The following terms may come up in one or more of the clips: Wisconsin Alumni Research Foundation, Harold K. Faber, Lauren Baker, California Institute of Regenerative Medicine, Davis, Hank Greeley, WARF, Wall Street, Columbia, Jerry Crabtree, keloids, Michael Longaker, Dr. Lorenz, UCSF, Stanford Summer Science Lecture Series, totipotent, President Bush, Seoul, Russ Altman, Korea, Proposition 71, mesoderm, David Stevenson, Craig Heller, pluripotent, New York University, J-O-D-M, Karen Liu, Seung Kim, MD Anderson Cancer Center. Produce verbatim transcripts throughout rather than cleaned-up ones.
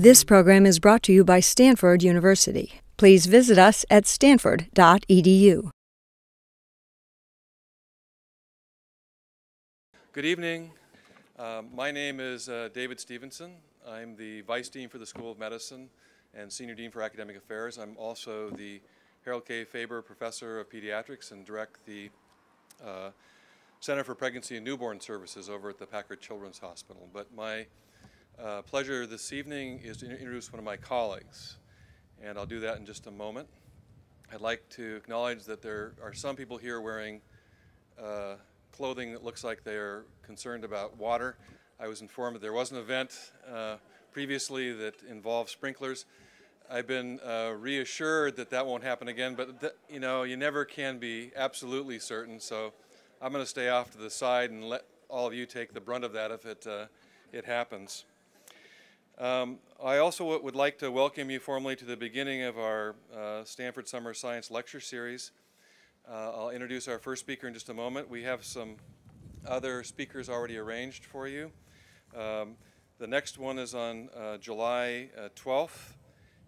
This program is brought to you by Stanford University. Please visit us at stanford dot e d u. Good evening. Uh, my name is uh, David Stevenson. I'm the Vice Dean for the School of Medicine and Senior Dean for Academic Affairs. I'm also the Harold K. Faber Professor of Pediatrics and direct the uh, Center for Pregnancy and Newborn Services over at the Packard Children's Hospital. But my uh, pleasure this evening is to introduce one of my colleagues, and I'll do that in just a moment. I'd like to acknowledge that there are some people here wearing uh, clothing that looks like they're concerned about water. I was informed that there was an event uh, previously that involved sprinklers. I've been uh, reassured that that won't happen again, but th you know, you never can be absolutely certain, so I'm going to stay off to the side and let all of you take the brunt of that if it, uh, it happens. Um, I also w would like to welcome you formally to the beginning of our uh, Stanford Summer Science Lecture Series. Uh, I'll introduce our first speaker in just a moment. We have some other speakers already arranged for you. Um, the next one is on uh, July uh, twelfth,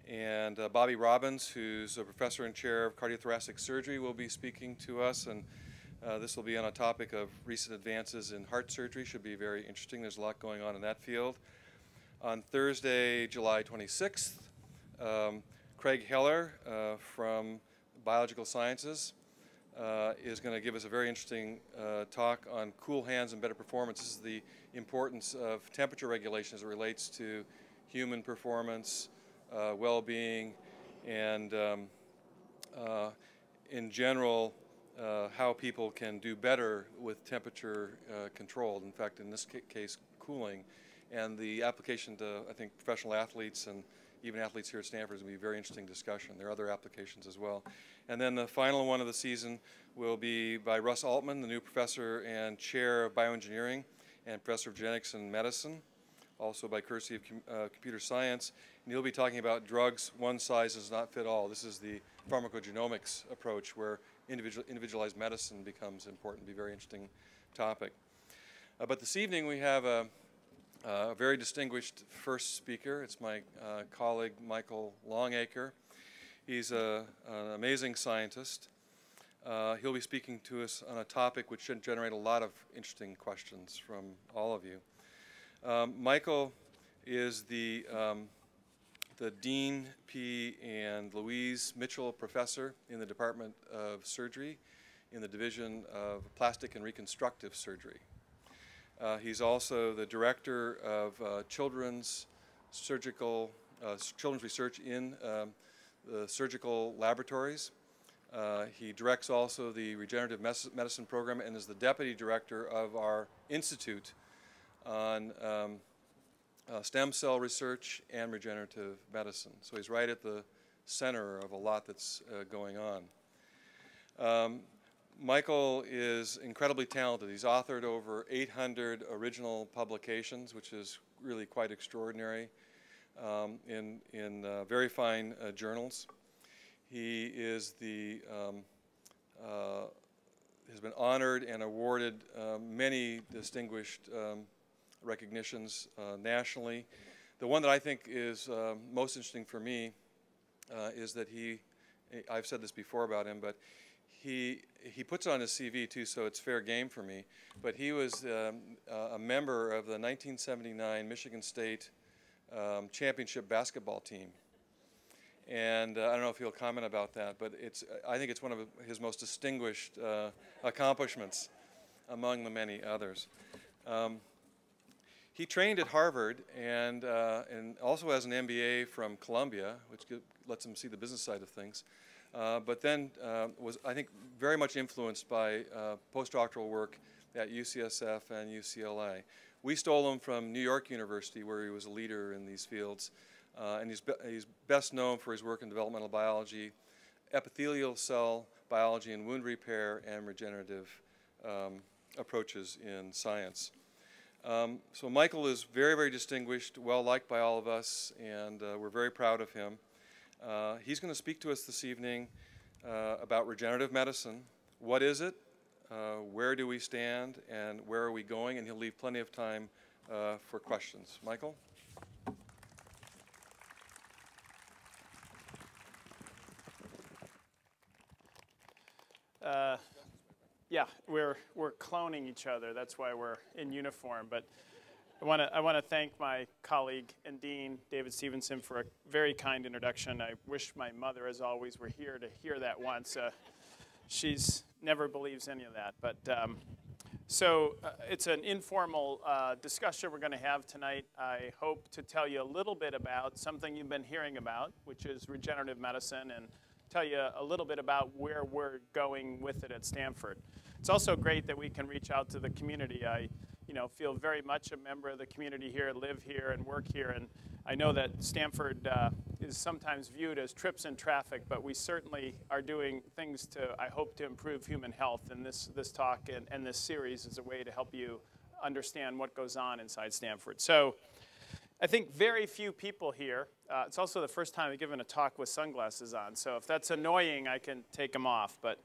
and uh, Bobby Robbins, who's a professor and chair of cardiothoracic surgery, will be speaking to us. And Uh, this will be on a topic of recent advances in heart surgery. Should be very interesting. There's a lot going on in that field. On Thursday, July twenty-sixth, um, Craig Heller uh, from Biological Sciences uh, is going to give us a very interesting uh, talk on cool hands and better performance. This is the importance of temperature regulation as it relates to human performance, uh, well-being, and um, uh, in general, Uh, how people can do better with temperature uh, controlled, in fact, in this ca case, cooling. And the application to, I think, professional athletes and even athletes here at Stanford is going to be a very interesting discussion. There are other applications as well. And then the final one of the season will be by Russ Altman, the new professor and chair of bioengineering and professor of genetics and medicine, also by courtesy of com uh, computer science. And he'll be talking about drugs, one size does not fit all. This is the pharmacogenomics approach where Individual, individualized medicine becomes important. It'll be a very interesting topic. Uh, but this evening we have a, a very distinguished first speaker. It's my uh, colleague Michael Longaker. He's a, an amazing scientist. Uh, he'll be speaking to us on a topic which should generate a lot of interesting questions from all of you. Um, Michael is the, um, the Dean P. and Louise Mitchell Professor in the Department of Surgery in the Division of Plastic and Reconstructive Surgery. Uh, he's also the Director of uh, Children's Surgical, uh, Children's Research in um, the Surgical Laboratories. Uh, he directs also the Regenerative Medicine Program and is the Deputy Director of our Institute on um, Uh, stem cell research and regenerative medicine. So he's right at the center of a lot that's uh, going on. Um, Michael is incredibly talented. He's authored over eight hundred original publications, which is really quite extraordinary, um, in, in uh, very fine uh, journals. He is the, um, uh, has been honored and awarded uh, many distinguished um, recognitions uh, nationally. The one that I think is uh, most interesting for me uh, is that he, I've said this before about him, but he he puts it on his C V too, so it's fair game for me, but he was um, a member of the nineteen seventy-nine Michigan State um, championship basketball team. And uh, I don't know if he'll comment about that, but it's, I think it's one of his most distinguished uh, accomplishments among the many others. Um, He trained at Harvard and, uh, and also has an M B A from Columbia, which lets him see the business side of things, uh, but then uh, was, I think, very much influenced by uh, postdoctoral work at U C S F and U C L A. We stole him from New York University, where he was a leader in these fields, uh, and he's, be he's best known for his work in developmental biology, epithelial cell biology and wound repair, and regenerative um, approaches in science. Um, so Michael is very, very distinguished, well-liked by all of us, and uh, we're very proud of him. Uh, he's going to speak to us this evening uh, about regenerative medicine. What is it? Uh, where do we stand? And where are we going? And he'll leave plenty of time uh, for questions. Michael? Uh, yeah, we're we're cloning each other. That's why we're in uniform. But I want to I want to thank my colleague and dean David Stevenson for a very kind introduction. I wish my mother, as always, were here to hear that once. Uh, she's never believes any of that. But um, so uh, it's an informal uh, discussion we're going to have tonight. I hope to tell you a little bit about something you've been hearing about, which is regenerative medicine, and tell you a little bit about where we're going with it at Stanford. It's also great that we can reach out to the community. I, you know, feel very much a member of the community here, live here, and work here. And I know that Stanford uh, is sometimes viewed as trips in traffic, but we certainly are doing things to, I hope, to improve human health. And this this talk and, and this series is a way to help you understand what goes on inside Stanford. So, I think very few people here. Uh, it's also the first time I've given a talk with sunglasses on, so if that's annoying, I can take them off. But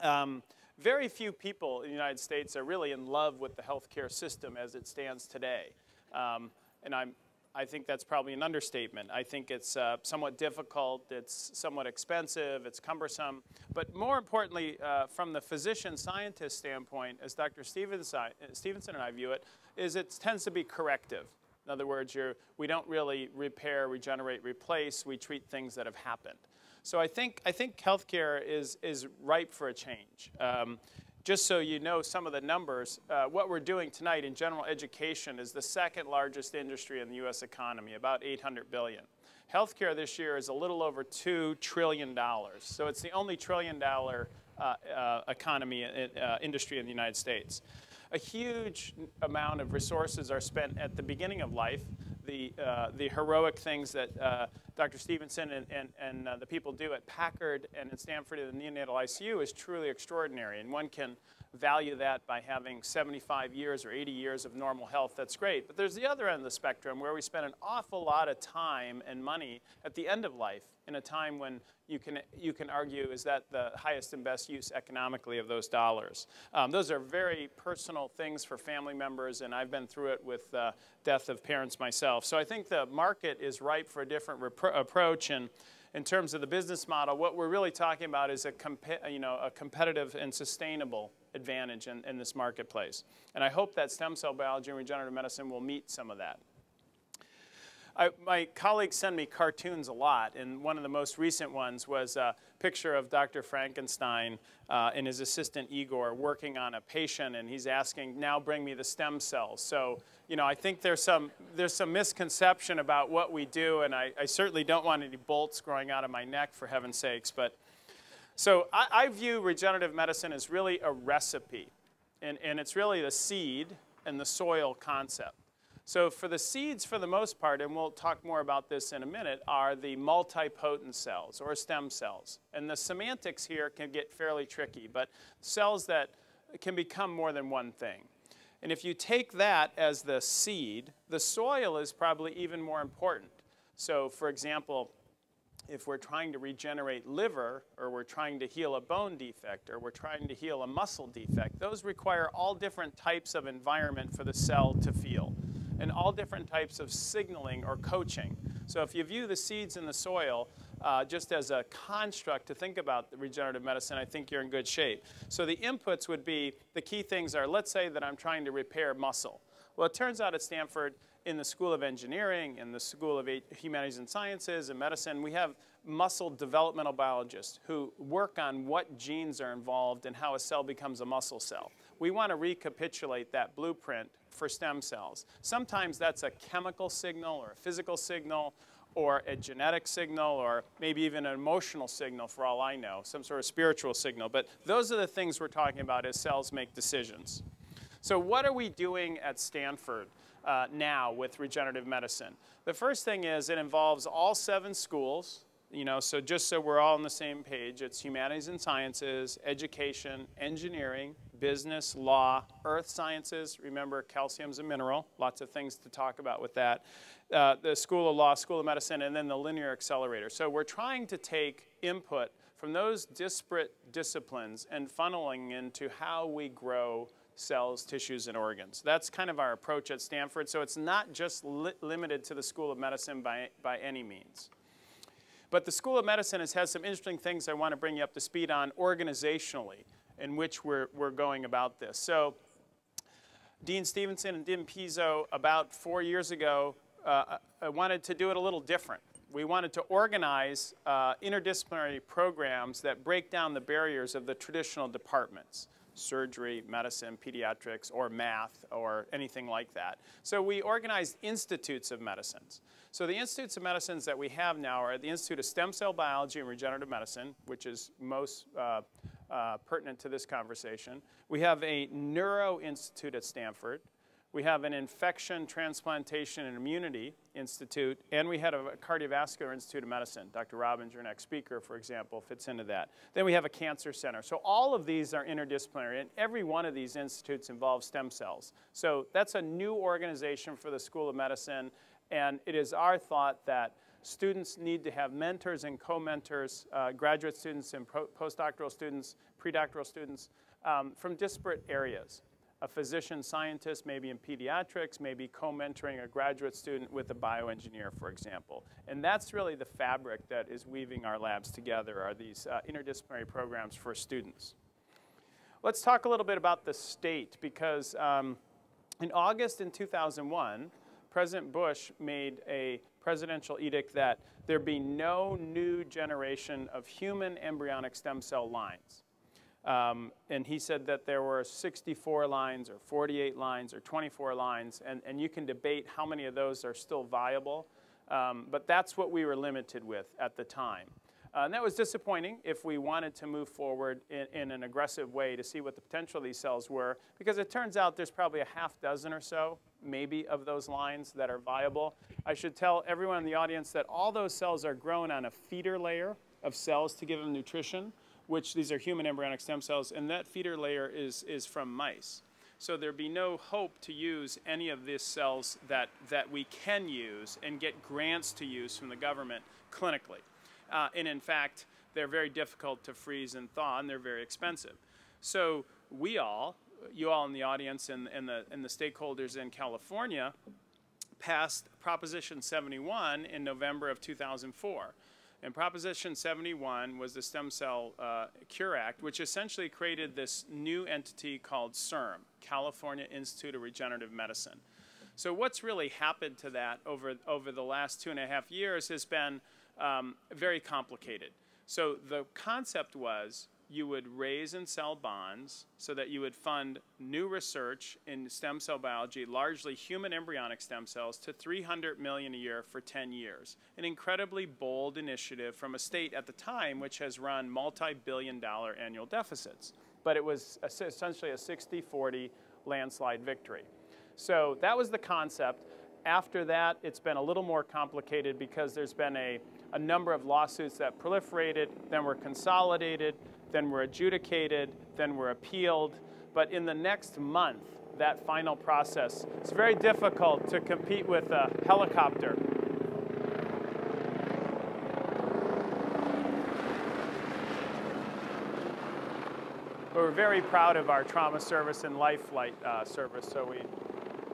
um, very few people in the United States are really in love with the healthcare system as it stands today. Um, and I'm, I think that's probably an understatement. I think it's uh, somewhat difficult, it's somewhat expensive, it's cumbersome. But more importantly, uh, from the physician-scientist standpoint, as Doctor Stevenson, Stevenson and I view it, is it tends to be corrective. In other words, you're, we don't really repair, regenerate, replace. We treat things that have happened. So I think, I think healthcare is, is ripe for a change. Um, just so you know some of the numbers, uh, what we're doing tonight in general education is the second largest industry in the U S economy, about eight hundred billion dollars. Healthcare this year is a little over two trillion dollars. So it's the only trillion dollar uh, uh, economy, uh, industry in the United States. A huge amount of resources are spent at the beginning of life. The, uh, the heroic things that uh, Doctor Stevenson and, and, and uh, the people do at Packard and at Stanford in the neonatal I C U is truly extraordinary. And one can value that by having seventy-five years or eighty years of normal health. That's great. But there's the other end of the spectrum where we spend an awful lot of time and money at the end of life, in a time when you can, you can argue, is that the highest and best use economically of those dollars? Um, those are very personal things for family members, and I've been through it with uh, death of parents myself. So I think the market is ripe for a different approach, and in terms of the business model, what we're really talking about is a, comp you know, a competitive and sustainable advantage in, in this marketplace. And I hope that stem cell biology and regenerative medicine will meet some of that. I, my colleagues send me cartoons a lot, and one of the most recent ones was a picture of Doctor Frankenstein uh, and his assistant Igor working on a patient, and he's asking, now bring me the stem cells. So, you know, I think there's some, there's some misconception about what we do, and I, I certainly don't want any bolts growing out of my neck, for heaven's sakes. But, so I, I view regenerative medicine as really a recipe, and, and it's really the seed and the soil concept. So for the seeds, for the most part, and we'll talk more about this in a minute, are the multipotent cells or stem cells. And the semantics here can get fairly tricky, but cells that can become more than one thing. And if you take that as the seed, the soil is probably even more important. So for example, if we're trying to regenerate liver, or we're trying to heal a bone defect, or we're trying to heal a muscle defect, those require all different types of environment for the cell to feel, and all different types of signaling or coaching. So if you view the seeds in the soil uh, just as a construct to think about the regenerative medicine, I think you're in good shape. So the inputs would be, the key things are, let's say that I'm trying to repair muscle. Well, it turns out at Stanford, in the School of Engineering, in the School of Humanities and Sciences and Medicine, we have muscle developmental biologists who work on what genes are involved and how a cell becomes a muscle cell. We want to recapitulate that blueprint for stem cells. Sometimes that's a chemical signal or a physical signal or a genetic signal or maybe even an emotional signal, for all I know, some sort of spiritual signal. But those are the things we're talking about as cells make decisions. So what are we doing at Stanford uh, now with regenerative medicine? The first thing is it involves all seven schools. You know, so just so we're all on the same page, it's humanities and sciences, education, engineering, business, law, earth sciences. Remember, calcium's a mineral. Lots of things to talk about with that. Uh, the School of Law, School of Medicine, and then the linear accelerator. So we're trying to take input from those disparate disciplines and funneling into how we grow cells, tissues, and organs. That's kind of our approach at Stanford. So it's not just li- limited to the School of Medicine by, by any means. But the School of Medicine has had some interesting things I want to bring you up to speed on organizationally in which we're, we're going about this. So Dean Stevenson and Dean Pizzo, about four years ago, uh, I wanted to do it a little different. We wanted to organize uh, interdisciplinary programs that break down the barriers of the traditional departments, surgery, medicine, pediatrics, or math, or anything like that. So we organized institutes of medicines. So the institutes of medicines that we have now are the Institute of Stem Cell Biology and Regenerative Medicine, which is most uh, uh, pertinent to this conversation. We have a Neuro Institute at Stanford. We have an Infection, Transplantation, and Immunity Institute, and we had a Cardiovascular Institute of Medicine. Doctor Robbins, your next speaker, for example, fits into that. Then we have a cancer center. So all of these are interdisciplinary, and every one of these institutes involves stem cells. So that's a new organization for the School of Medicine, and it is our thought that students need to have mentors and co-mentors, uh, graduate students and postdoctoral students, predoctoral students um, from disparate areas. A physician scientist, maybe in pediatrics, maybe co-mentoring a graduate student with a bioengineer, for example. And that's really the fabric that is weaving our labs together, are these uh, interdisciplinary programs for students. Let's talk a little bit about the state, because um, in August in two thousand one, President Bush made a presidential edict that there be no new generation of human embryonic stem cell lines. Um, and he said that there were sixty-four lines or forty-eight lines or twenty-four lines, and, and you can debate how many of those are still viable, um, but that's what we were limited with at the time. Uh, and that was disappointing if we wanted to move forward in, in an aggressive way to see what the potential of these cells were, because it turns out there's probably a half dozen or so, maybe, of those lines that are viable. I should tell everyone in the audience that all those cells are grown on a feeder layer of cells to give them nutrition, which these are human embryonic stem cells, and that feeder layer is, is from mice. So there'd be no hope to use any of these cells that, that we can use and get grants to use from the government clinically. Uh, and in fact, they're very difficult to freeze and thaw, and they're very expensive. So we all, you all in the audience and, and, the, and the stakeholders in California, passed Proposition seventy-one in November of two thousand four. And Proposition seventy-one was the Stem Cell uh, Cure Act, which essentially created this new entity called CIRM, California Institute of Regenerative Medicine. So what's really happened to that over, over the last two and a half years has been um, very complicated. So the concept was you would raise and sell bonds so that you would fund new research in stem cell biology, largely human embryonic stem cells, to three hundred million dollars a year for ten years. An incredibly bold initiative from a state at the time which has run multi-billion dollar annual deficits. But it was essentially a sixty forty landslide victory. So that was the concept. After that, it's been a little more complicated because there's been a, a number of lawsuits that proliferated, then were consolidated, then were adjudicated, then were appealed. But in the next month, that final process, it's very difficult to compete with a helicopter. But we're very proud of our trauma service and life flight uh, service, so we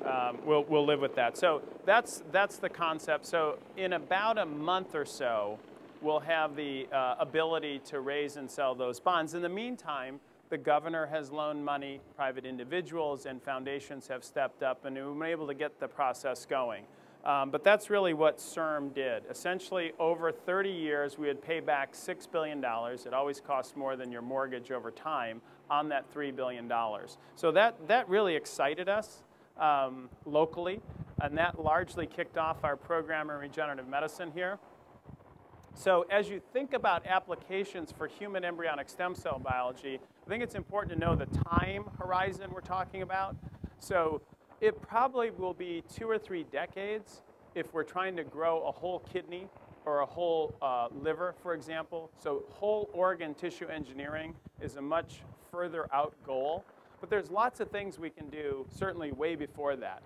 Um, we'll, we'll live with that. So that's, that's the concept. So in about a month or so, we'll have the uh, ability to raise and sell those bonds. In the meantime, the governor has loaned money, private individuals and foundations have stepped up, and we've been able to get the process going. Um, but that's really what CIRM did. Essentially, over thirty years, we would pay back six billion dollars. It always costs more than your mortgage over time on that three billion dollars. So that, that really excited us. Um, locally, and that largely kicked off our program in regenerative medicine here. So as you think about applications for human embryonic stem cell biology, I think it's important to know the time horizon we're talking about. So it probably will be two or three decades if we're trying to grow a whole kidney or a whole uh, liver, for example. So whole organ tissue engineering is a much further out goal. But there's lots of things we can do, certainly way before that.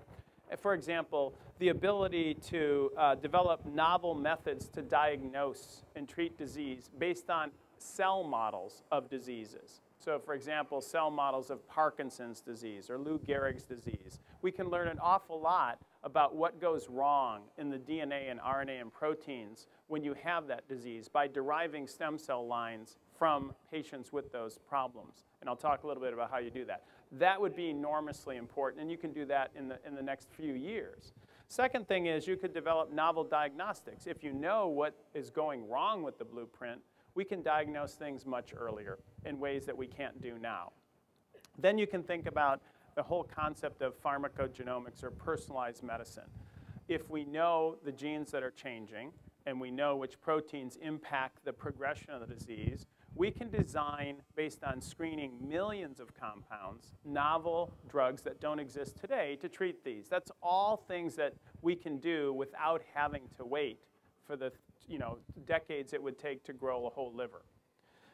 For example, the ability to uh, develop novel methods to diagnose and treat disease based on cell models of diseases. So for example, cell models of Parkinson's disease or Lou Gehrig's disease. We can learn an awful lot about what goes wrong in the D N A and R N A and proteins when you have that disease by deriving stem cell lines from patients with those problems. And I'll talk a little bit about how you do that. That would be enormously important, and you can do that in the, in the next few years. Second thing is you could develop novel diagnostics. If you know what is going wrong with the blueprint, we can diagnose things much earlier in ways that we can't do now. Then you can think about the whole concept of pharmacogenomics or personalized medicine. If we know the genes that are changing and we know which proteins impact the progression of the disease, we can design, based on screening millions of compounds, novel drugs that don't exist today to treat these. That's all things that we can do without having to wait for the you know, decades it would take to grow a whole liver.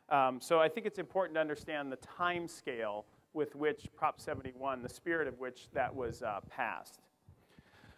Um, so I think it's important to understand the time scale with which Prop seventy-one, the spirit of which that was uh, passed.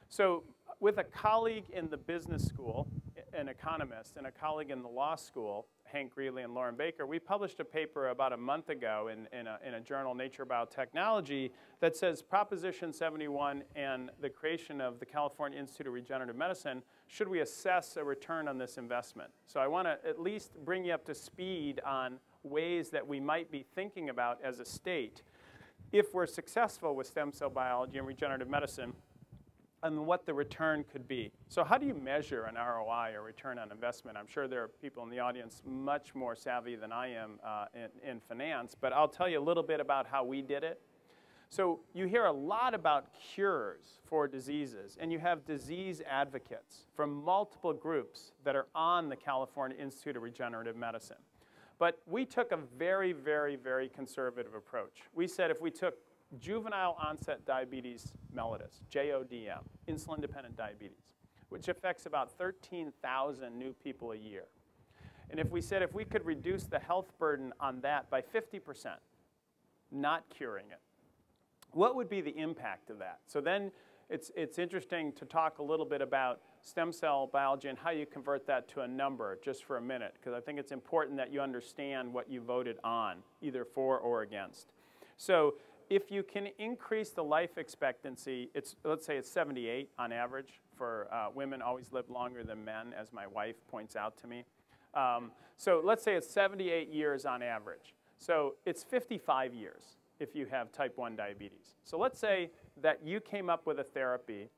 So with a colleague in the business school, an economist, and a colleague in the law school, Hank Greeley and Lauren Baker, we published a paper about a month ago in, in, a, in a journal, Nature Biotechnology, that says Proposition seventy-one and the creation of the California Institute of Regenerative Medicine, should we assess a return on this investment? So I want to at least bring you up to speed on ways that we might be thinking about as a state if we're successful with stem cell biology and regenerative medicine, and what the return could be. So how do you measure an R O I or return on investment? I'm sure there are people in the audience much more savvy than I am uh, in, in finance, but I'll tell you a little bit about how we did it. So you hear a lot about cures for diseases, and you have disease advocates from multiple groups that are on the California Institute of Regenerative Medicine. But we took a very, very, very conservative approach. We said if we took juvenile onset diabetes mellitus, J O D M, insulin-dependent diabetes, which affects about thirteen thousand new people a year. And if we said if we could reduce the health burden on that by fifty percent, not curing it, what would be the impact of that? So then it's, it's interesting to talk a little bit about stem cell biology and how you convert that to a number just for a minute, because I think it's important that you understand what you voted on, either for or against. So if you can increase the life expectancy, it's, let's say it's seventy-eight on average for uh, women always live longer than men, as my wife points out to me. Um, so let's say it's seventy-eight years on average. So it's fifty-five years if you have type one diabetes. So let's say that you came up with a therapy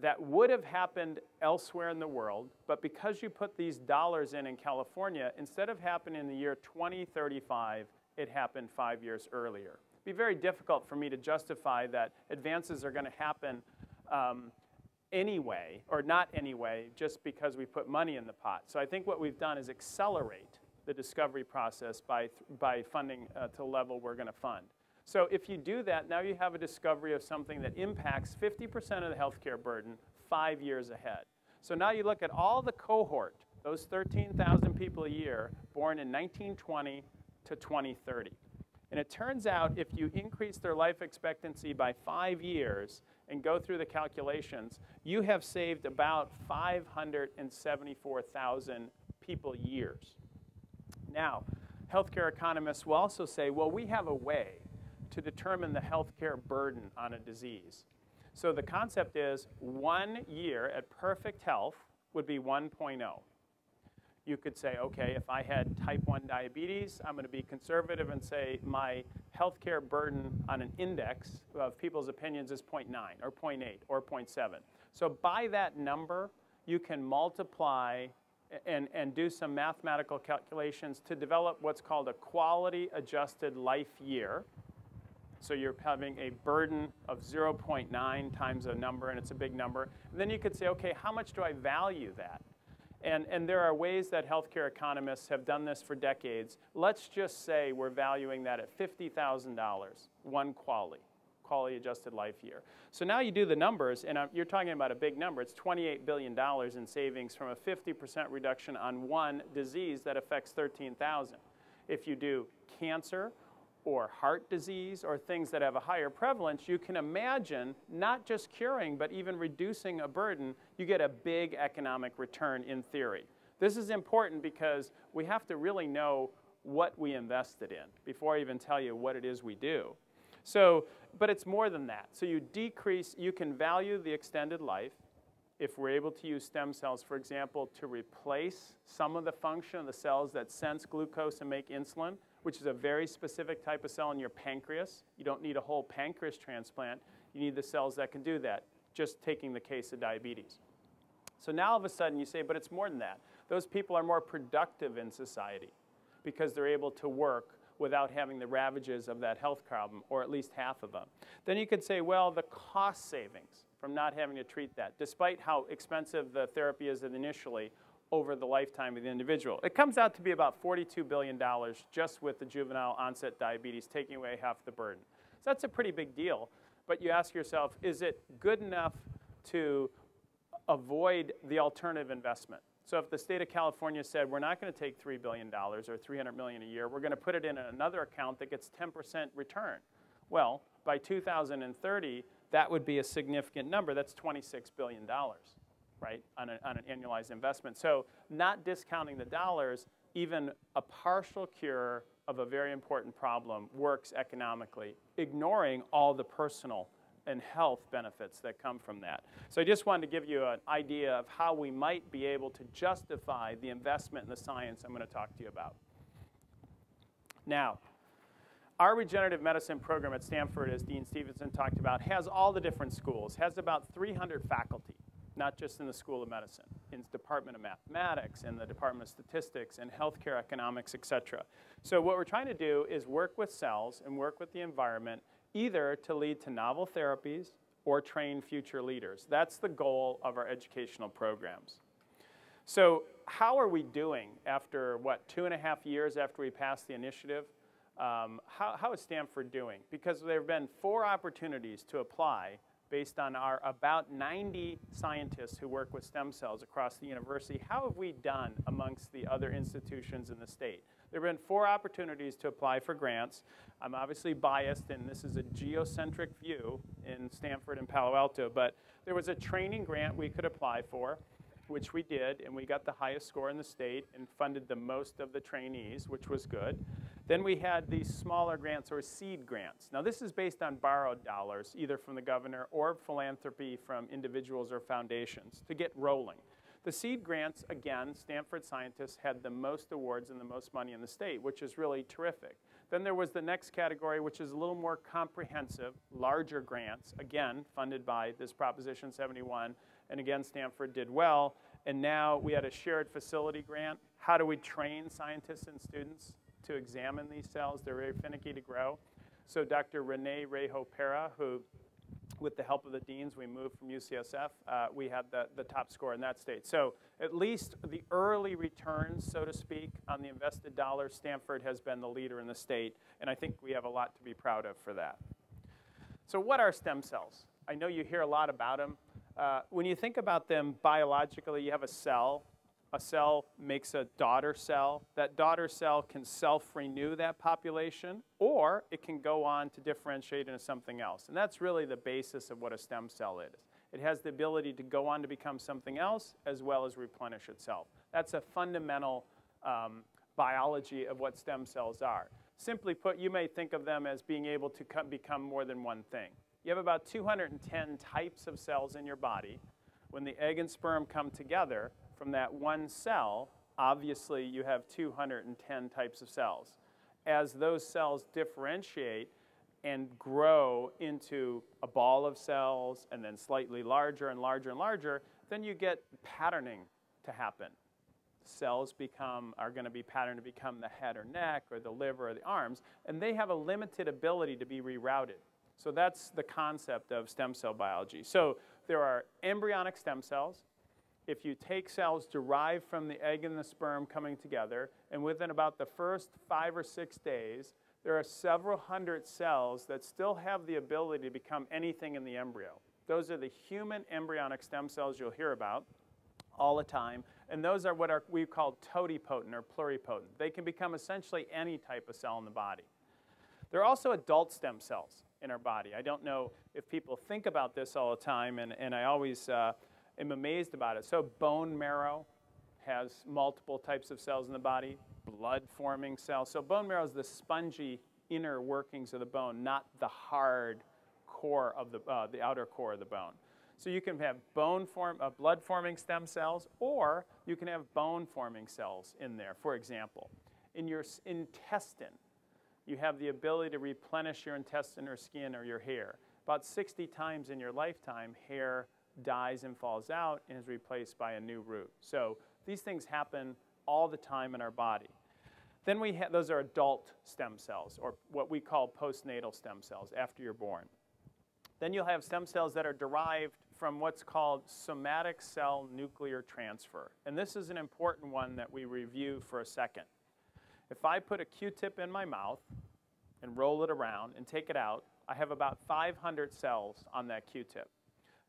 that would have happened elsewhere in the world, but because you put these dollars in in California, instead of happening in the year twenty thirty-five, it happened five years earlier. It'd be very difficult for me to justify that advances are going to happen um, anyway, or not anyway, just because we put money in the pot. So I think what we've done is accelerate the discovery process by, by funding uh, to the level we're going to fund. So if you do that, now you have a discovery of something that impacts fifty percent of the healthcare burden five years ahead. So now you look at all the cohort, those thirteen thousand people a year born in nineteen twenty to twenty thirty. And it turns out if you increase their life expectancy by five years and go through the calculations, you have saved about five hundred seventy-four thousand people years. Now, healthcare economists will also say, well, we have a way to determine the healthcare burden on a disease. So the concept is one year at perfect health would be one point oh. You could say, okay, if I had type one diabetes, I'm going to be conservative and say my healthcare burden on an index of people's opinions is zero point nine or zero point eight or zero point seven. So by that number, you can multiply and, and do some mathematical calculations to develop what's called a quality-adjusted life year. So you're having a burden of zero point nine times a number, and it's a big number. And then you could say, okay, how much do I value that? And, and there are ways that healthcare economists have done this for decades. Let's just say we're valuing that at fifty thousand dollars, one quality, quality adjusted life year. So now you do the numbers, and you're talking about a big number. It's twenty-eight billion dollars in savings from a fifty percent reduction on one disease that affects thirteen thousand. If you do cancer or heart disease or things that have a higher prevalence, you can imagine not just curing but even reducing a burden, you get a big economic return in theory. This is important because we have to really know what we invested in before I even tell you what it is we do. So, but it's more than that. So you decrease, you can value the extended life if we're able to use stem cells, for example, to replace some of the function of the cells that sense glucose and make insulin, which is a very specific type of cell in your pancreas. You don't need a whole pancreas transplant. You need the cells that can do that, just taking the case of diabetes. So now all of a sudden you say, but it's more than that. Those people are more productive in society because they're able to work without having the ravages of that health problem, or at least half of them. Then you could say, well, the cost savings from not having to treat that, despite how expensive the therapy is initially over the lifetime of the individual. It comes out to be about forty-two billion dollars just with the juvenile onset diabetes taking away half the burden. So that's a pretty big deal, but you ask yourself, is it good enough to avoid the alternative investment? So if the state of California said, we're not going to take three billion dollars or three hundred million dollars a year, we're going to put it in another account that gets ten percent return. Well, by two thousand thirty, that would be a significant number. That's twenty-six billion dollars, right, on, a, on an annualized investment. So not discounting the dollars, even a partial cure of a very important problem works economically, ignoring all the personal and health benefits that come from that. So I just wanted to give you an idea of how we might be able to justify the investment in the science I'm going to talk to you about. Now, our regenerative medicine program at Stanford, as Dean Stevenson talked about, has all the different schools, has about three hundred faculty, not just in the School of Medicine, in the Department of Mathematics, in the Department of Statistics, and Healthcare Economics, et cetera. So what we're trying to do is work with cells and work with the environment, either to lead to novel therapies or train future leaders. That's the goal of our educational programs. So how are we doing after, what, two and a half years after we passed the initiative? Um, how, how is Stanford doing? Because there have been four opportunities to apply based on our about ninety scientists who work with stem cells across the university. How have we done amongst the other institutions in the state? There have been four opportunities to apply for grants. I'm obviously biased, and this is a geocentric view in Stanford and Palo Alto, but there was a training grant we could apply for, which we did, and we got the highest score in the state and funded the most of the trainees, which was good. Then we had these smaller grants, or seed grants. Now this is based on borrowed dollars, either from the governor or philanthropy from individuals or foundations, to get rolling. The seed grants, again, Stanford scientists had the most awards and the most money in the state, which is really terrific. Then there was the next category, which is a little more comprehensive, larger grants, again, funded by this Proposition seventy-one. And again, Stanford did well. And now we had a shared facility grant. How do we train scientists and students to examine these cells? They're very finicky to grow. So Doctor Rene Rejo Pera, who, with the help of the deans, we moved from U C S F. Uh, we had the, the top score in that state. So at least the early returns, so to speak, on the invested dollars, Stanford has been the leader in the state. And I think we have a lot to be proud of for that. So what are stem cells? I know you hear a lot about them. Uh, when you think about them biologically, you have a cell. A cell makes a daughter cell. That daughter cell can self-renew that population, or it can go on to differentiate into something else. And that's really the basis of what a stem cell is. It has the ability to go on to become something else as well as replenish itself. That's a fundamental um, biology of what stem cells are. Simply put, you may think of them as being able to become more than one thing. You have about two hundred ten types of cells in your body. When the egg and sperm come together, from that one cell, obviously you have two hundred ten types of cells. As those cells differentiate and grow into a ball of cells and then slightly larger and larger and larger, then you get patterning to happen. Cells become, are going to be patterned to become the head or neck or the liver or the arms, and they have a limited ability to be rerouted. So that's the concept of stem cell biology. So there are embryonic stem cells. If you take cells derived from the egg and the sperm coming together, and within about the first five or six days, there are several hundred cells that still have the ability to become anything in the embryo. Those are the human embryonic stem cells you'll hear about all the time, and those are what are, we call totipotent or pluripotent. They can become essentially any type of cell in the body. There are also adult stem cells in our body. I don't know if people think about this all the time, and, and I always uh, I'm amazed about it. So bone marrow has multiple types of cells in the body. blood-forming cells. So bone marrow is the spongy inner workings of the bone, not the hard core of the, uh, the outer core of the bone. So you can have bone form, uh, blood-forming stem cells, or you can have bone-forming cells in there. For example, in your intestine, you have the ability to replenish your intestine or skin or your hair. About sixty times in your lifetime, hair dies and falls out and is replaced by a new root. So these things happen all the time in our body. Then we have, those are adult stem cells, or what we call postnatal stem cells, after you're born. Then you'll have stem cells that are derived from what's called somatic cell nuclear transfer. And this is an important one that we review for a second. If I put a Q-tip in my mouth and roll it around and take it out, I have about five hundred cells on that Q-tip.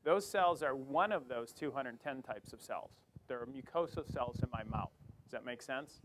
Those cells are one of those two hundred ten types of cells. They're mucosal cells in my mouth. Does that make sense?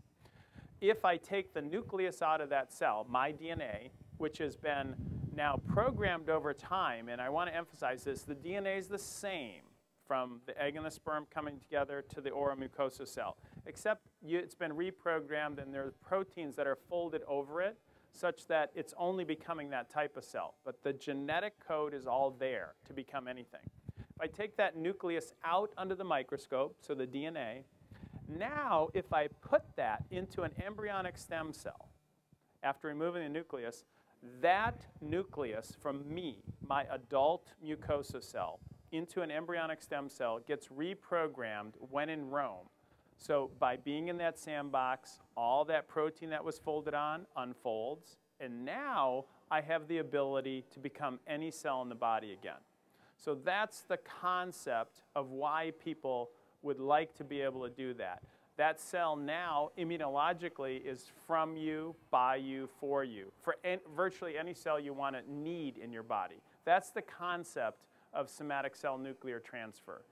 If I take the nucleus out of that cell, my D N A, which has been now programmed over time, and I want to emphasize this, the D N A is the same from the egg and the sperm coming together to the oral mucosa cell, except you, it's been reprogrammed and there are proteins that are folded over it such that it's only becoming that type of cell. But the genetic code is all there to become anything. If I take that nucleus out under the microscope, so the D N A, now if I put that into an embryonic stem cell, after removing the nucleus, that nucleus from me, my adult mucosa cell, into an embryonic stem cell gets reprogrammed when in Rome. So by being in that sandbox, all that protein that was folded on unfolds, and now I have the ability to become any cell in the body again. So that's the concept of why people would like to be able to do that. That cell now, immunologically, is from you, by you, for you, for en- virtually any cell you want to need in your body. That's the concept of somatic cell nuclear transfer.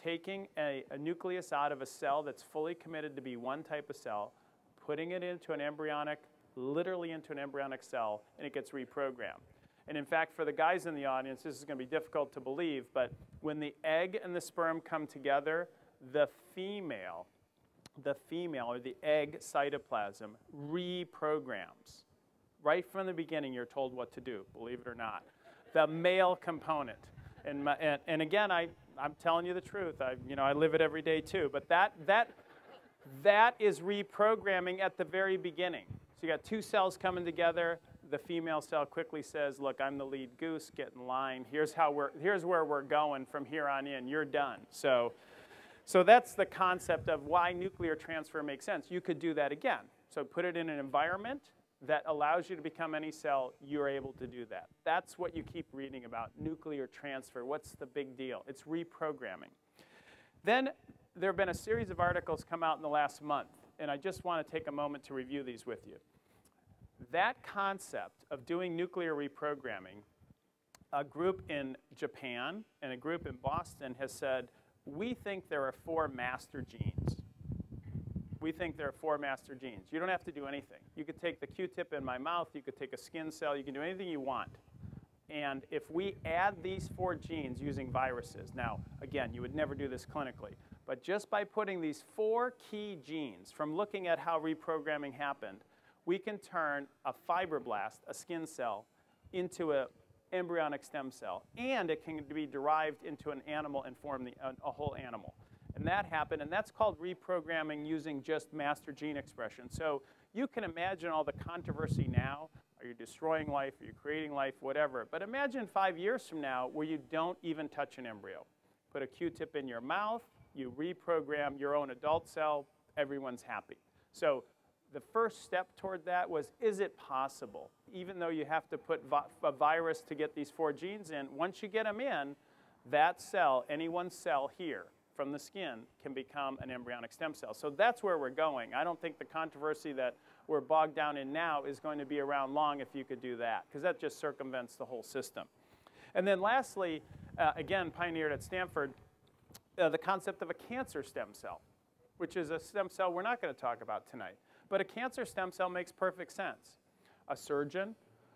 Taking a, a nucleus out of a cell that's fully committed to be one type of cell, putting it into an embryonic, literally into an embryonic cell, and it gets reprogrammed. And in fact, for the guys in the audience, this is going to be difficult to believe, but when the egg and the sperm come together, the female the female or the egg cytoplasm reprograms. Right from the beginning, you're told what to do, believe it or not. The male component. And, my, and, and again, I, I'm telling you the truth. I, you know, I live it every day too. But that, that, that is reprogramming at the very beginning. So you got two cells coming together. The female cell quickly says, look, I'm the lead goose, get in line. Here's, how we're, here's where we're going from here on in. You're done. So. So that's the concept of why nuclear transfer makes sense. You could do that again. So put it in an environment that allows you to become any cell, you're able to do that. That's what you keep reading about, nuclear transfer. What's the big deal? It's reprogramming. Then there have been a series of articles come out in the last month, and I just want to take a moment to review these with you. That concept of doing nuclear reprogramming, a group in Japan and a group in Boston has said, we think there are four master genes. We think there are four master genes. You don't have to do anything. You could take the Q-tip in my mouth. You could take a skin cell. You can do anything you want. And if we add these four genes using viruses, now, again, you would never do this clinically. But just by putting these four key genes, from looking at how reprogramming happened, we can turn a fibroblast, a skin cell, into a embryonic stem cell, and it can be derived into an animal and form the, uh, a whole animal. And that happened, and that's called reprogramming using just master gene expression. So you can imagine all the controversy now. Are you destroying life? Are you creating life? Whatever. But imagine five years from now where you don't even touch an embryo. Put a Q-tip in your mouth, you reprogram your own adult cell, everyone's happy. So the first step toward that was, is it possible? Even though you have to put vi a virus to get these four genes in, once you get them in, that cell, any one cell here from the skin, can become an embryonic stem cell. So that's where we're going. I don't think the controversy that we're bogged down in now is going to be around long if you could do that, because that just circumvents the whole system. And then lastly, uh, again, pioneered at Stanford, uh, the concept of a cancer stem cell, which is a stem cell we're not going to talk about tonight. But a cancer stem cell makes perfect sense. A surgeon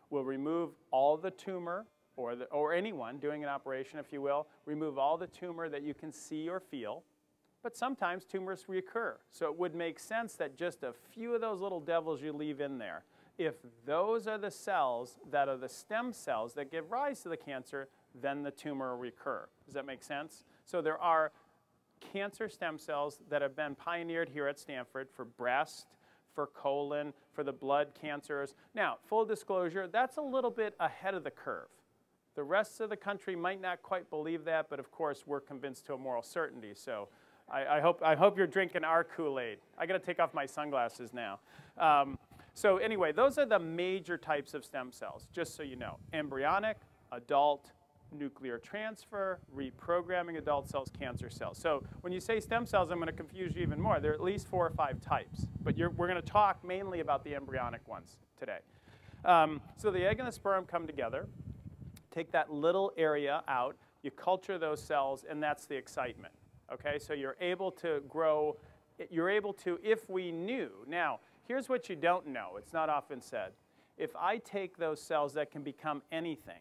will remove all the tumor, or, the, or anyone doing an operation, if you will, remove all the tumor that you can see or feel, but sometimes tumors reoccur. So it would make sense that just a few of those little devils you leave in there, if those are the cells that are the stem cells that give rise to the cancer, then the tumor will recur. Does that make sense? So there are cancer stem cells that have been pioneered here at Stanford for breast, for colon, for the blood cancers. Now, full disclosure, that's a little bit ahead of the curve. The rest of the country might not quite believe that, but of course, we're convinced to a moral certainty. So I, I, hope, I hope you're drinking our Kool-Aid. I gotta take off my sunglasses now. Um, so anyway, those are the major types of stem cells, just so you know. Embryonic, adult, nuclear transfer, reprogramming adult cells, cancer cells. So when you say stem cells, I'm gonna confuse you even more. There are at least four or five types, but you're, we're gonna talk mainly about the embryonic ones today. Um, so the egg and the sperm come together, take that little area out, you culture those cells, and that's the excitement, okay? So you're able to grow, you're able to, if we knew. Now, here's what you don't know, it's not often said. If I take those cells that can become anything,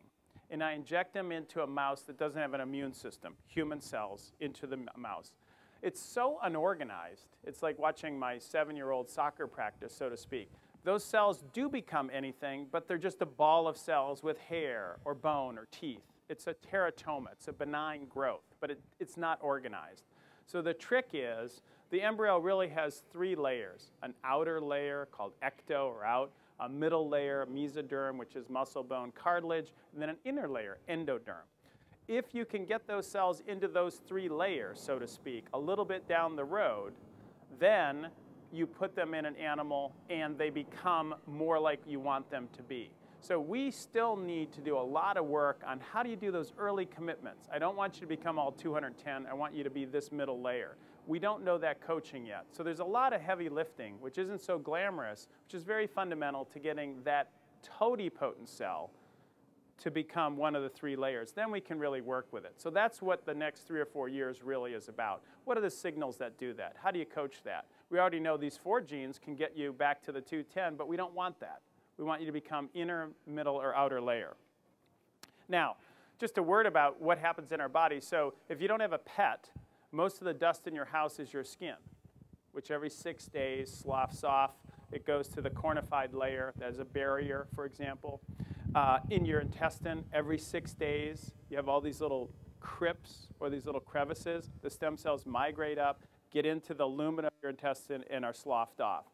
and I inject them into a mouse that doesn't have an immune system, human cells into the mouse. It's so unorganized. It's like watching my seven-year-old soccer practice, so to speak. Those cells do become anything, but they're just a ball of cells with hair or bone or teeth. It's a teratoma, it's a benign growth, but it, it's not organized. So the trick is, the embryo really has three layers, an outer layer called ecto or out, a middle layer, mesoderm, which is muscle, bone, cartilage, and then an inner layer, endoderm. If you can get those cells into those three layers, so to speak, a little bit down the road, then you put them in an animal and they become more like you want them to be. So we still need to do a lot of work on how do you do those early commitments. I don't want you to become all two hundred ten, I want you to be this middle layer. We don't know that coaching yet. So there's a lot of heavy lifting, which isn't so glamorous, which is very fundamental to getting that totipotent cell to become one of the three layers. Then we can really work with it. So that's what the next three or four years really is about. What are the signals that do that? How do you coach that? We already know these four genes can get you back to the two ten, but we don't want that. We want you to become inner, middle, or outer layer. Now, just a word about what happens in our body. So if you don't have a pet, most of the dust in your house is your skin, which every six days sloughs off. It goes to the cornified layer as a barrier, for example. Uh, in your intestine, every six days, you have all these little crypts or these little crevices. The stem cells migrate up, get into the lumen of your intestine, and are sloughed off.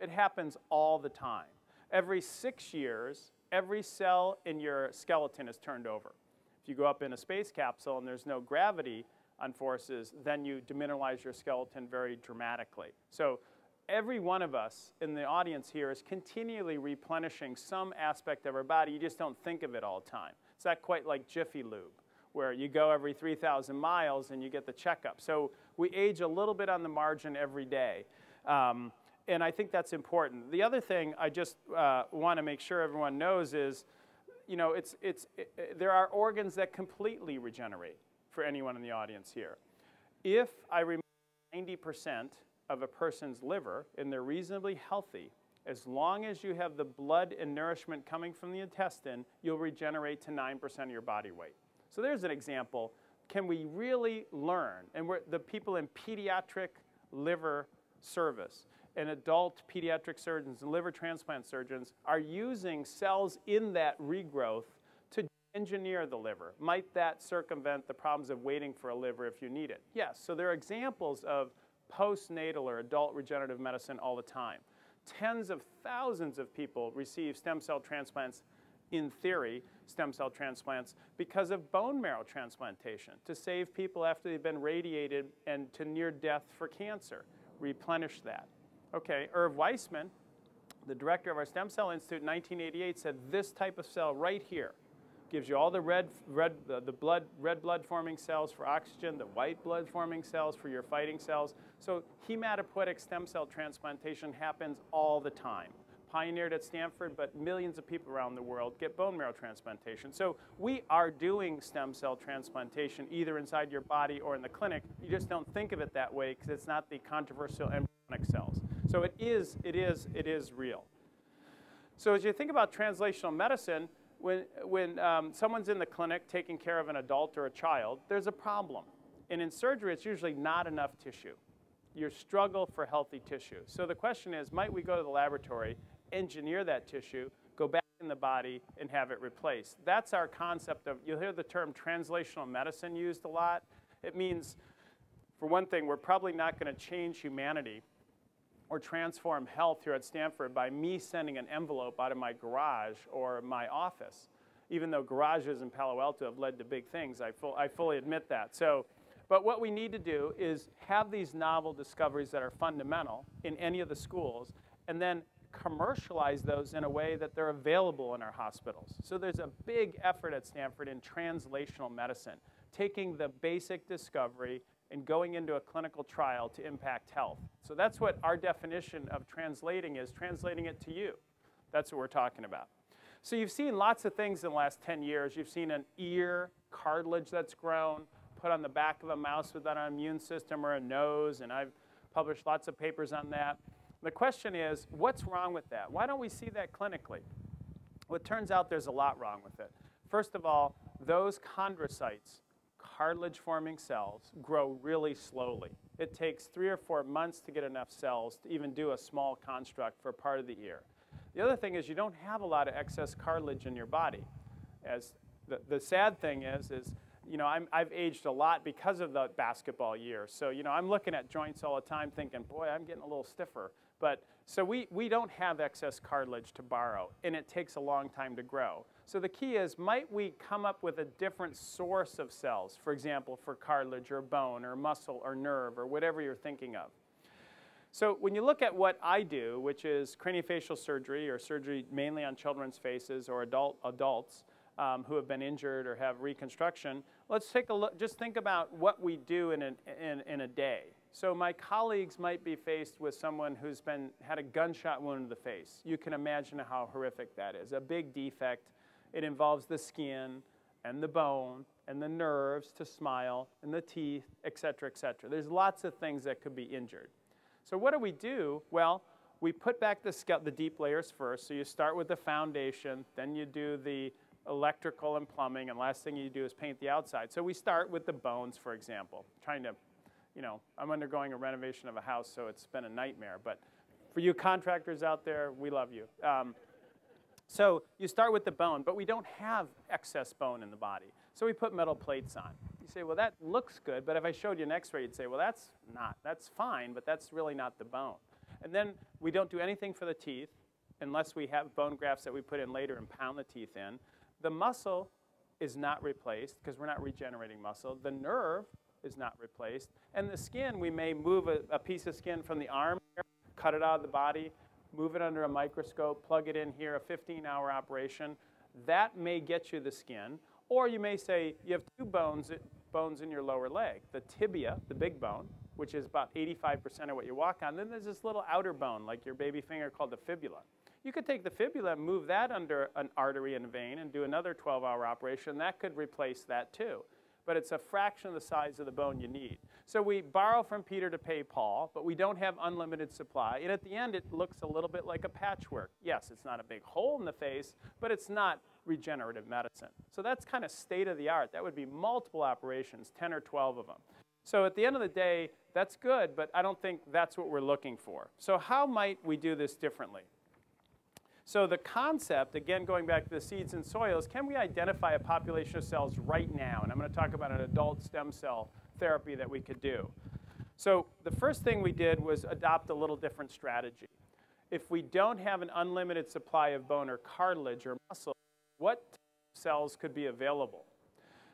It happens all the time. Every six years, every cell in your skeleton is turned over. If you go up in a space capsule and there's no gravity on forces, then you demineralize your skeleton very dramatically. So every one of us in the audience here is continually replenishing some aspect of our body. You just don't think of it all the time. It's not quite like Jiffy Lube, where you go every three thousand miles and you get the checkup. So we age a little bit on the margin every day. Um, And I think that's important. The other thing I just uh, want to make sure everyone knows is, you know, it's, it's, it, there are organs that completely regenerate for anyone in the audience here. If I remove ninety percent of a person's liver and they're reasonably healthy, as long as you have the blood and nourishment coming from the intestine, you'll regenerate to nine percent of your body weight. So there's an example. Can we really learn? And we're, the people in pediatric liver service and adult pediatric surgeons and liver transplant surgeons are using cells in that regrowth to engineer the liver. Might that circumvent the problems of waiting for a liver if you need it? Yes, so there are examples of postnatal or adult regenerative medicine all the time. Tens of thousands of people receive stem cell transplants, in theory, stem cell transplants, because of bone marrow transplantation to save people after they've been radiated and to near death for cancer. Replenish that. Okay, Irv Weissman, the director of our Stem Cell Institute in nineteen eighty-eight, said this type of cell right here gives you all the red, red, the, the blood, red blood forming cells for oxygen, the white blood forming cells for your fighting cells. So hematopoietic stem cell transplantation happens all the time. Pioneered at Stanford, but millions of people around the world get bone marrow transplantation. So we are doing stem cell transplantation either inside your body or in the clinic. You just don't think of it that way because it's not the controversial embryonic cells. So it is, it is, it is real. So as you think about translational medicine, when, when um, someone's in the clinic taking care of an adult or a child, there's a problem. And in surgery, it's usually not enough tissue. You struggle for healthy tissue. So the question is, might we go to the laboratory, engineer that tissue, go back in the body, and have it replaced? That's our concept of, you'll hear the term translational medicine used a lot. It means, for one thing, we're probably not going to change humanity or transform health here at Stanford by me sending an envelope out of my garage or my office. Even though garages in Palo Alto have led to big things, I, fu- I fully admit that. So, but what we need to do is have these novel discoveries that are fundamental in any of the schools, and then commercialize those in a way that they're available in our hospitals. So there's a big effort at Stanford in translational medicine, taking the basic discovery and going into a clinical trial to impact health. So that's what our definition of translating is, translating it to you. That's what we're talking about. So you've seen lots of things in the last ten years. You've seen an ear, cartilage that's grown, put on the back of a mouse without an immune system, or a nose, and I've published lots of papers on that. The question is, what's wrong with that? Why don't we see that clinically? Well, it turns out there's a lot wrong with it. First of all, those chondrocytes, cartilage-forming cells, grow really slowly. It takes three or four months to get enough cells to even do a small construct for part of the ear. The other thing is you don't have a lot of excess cartilage in your body. As the, the sad thing is, is you know, I'm, I've aged a lot because of the basketball year. So you know, I'm looking at joints all the time thinking, boy, I'm getting a little stiffer. But so we, we don't have excess cartilage to borrow, and it takes a long time to grow. So the key is, might we come up with a different source of cells, for example, for cartilage or bone or muscle or nerve or whatever you're thinking of. So when you look at what I do, which is craniofacial surgery, or surgery mainly on children's faces or adult, adults um, who have been injured or have reconstruction, let's take a look, just think about what we do in, an, in, in a day. So my colleagues might be faced with someone who's been, had a gunshot wound to the face. You can imagine how horrific that is, a big defect. It involves the skin and the bone and the nerves to smile and the teeth, et cetera, et cetera. There's lots of things that could be injured. So what do we do? Well, we put back the, the deep layers first. So you start with the foundation, then you do the electrical and plumbing, and last thing you do is paint the outside. So we start with the bones, for example. Trying to, you know, I'm undergoing a renovation of a house, so it's been a nightmare. But for you contractors out there, we love you. Um, so you start with the bone, but we don't have excess bone in the body. So we put metal plates on. You say, well, that looks good, but if I showed you an x-ray, you'd say, well, that's not, that's fine, but that's really not the bone. And then we don't do anything for the teeth, unless we have bone grafts that we put in later and pound the teeth in. The muscle is not replaced, because we're not regenerating muscle. The nerve is not replaced. And the skin, we may move a, a piece of skin from the arm, here, cut it out of the body, move it under a microscope, plug it in here, a fifteen hour operation. That may get you the skin. Or you may say you have two bones, bones in your lower leg, the tibia, the big bone, which is about eighty-five percent of what you walk on. Then there's this little outer bone, like your baby finger, called the fibula. You could take the fibula and move that under an artery and vein and do another twelve hour operation. That could replace that too. But it's a fraction of the size of the bone you need. So we borrow from Peter to pay Paul, but we don't have unlimited supply. And at the end, it looks a little bit like a patchwork. Yes, it's not a big hole in the face, but it's not regenerative medicine. So that's kind of state of the art. That would be multiple operations, ten or twelve of them. So at the end of the day, that's good, but I don't think that's what we're looking for. So how might we do this differently? So the concept, again, going back to the seeds and soils, can we identify a population of cells right now? And I'm going to talk about an adult stem cell therapy that we could do. So the first thing we did was adopt a little different strategy. If we don't have an unlimited supply of bone or cartilage or muscle, what cells could be available?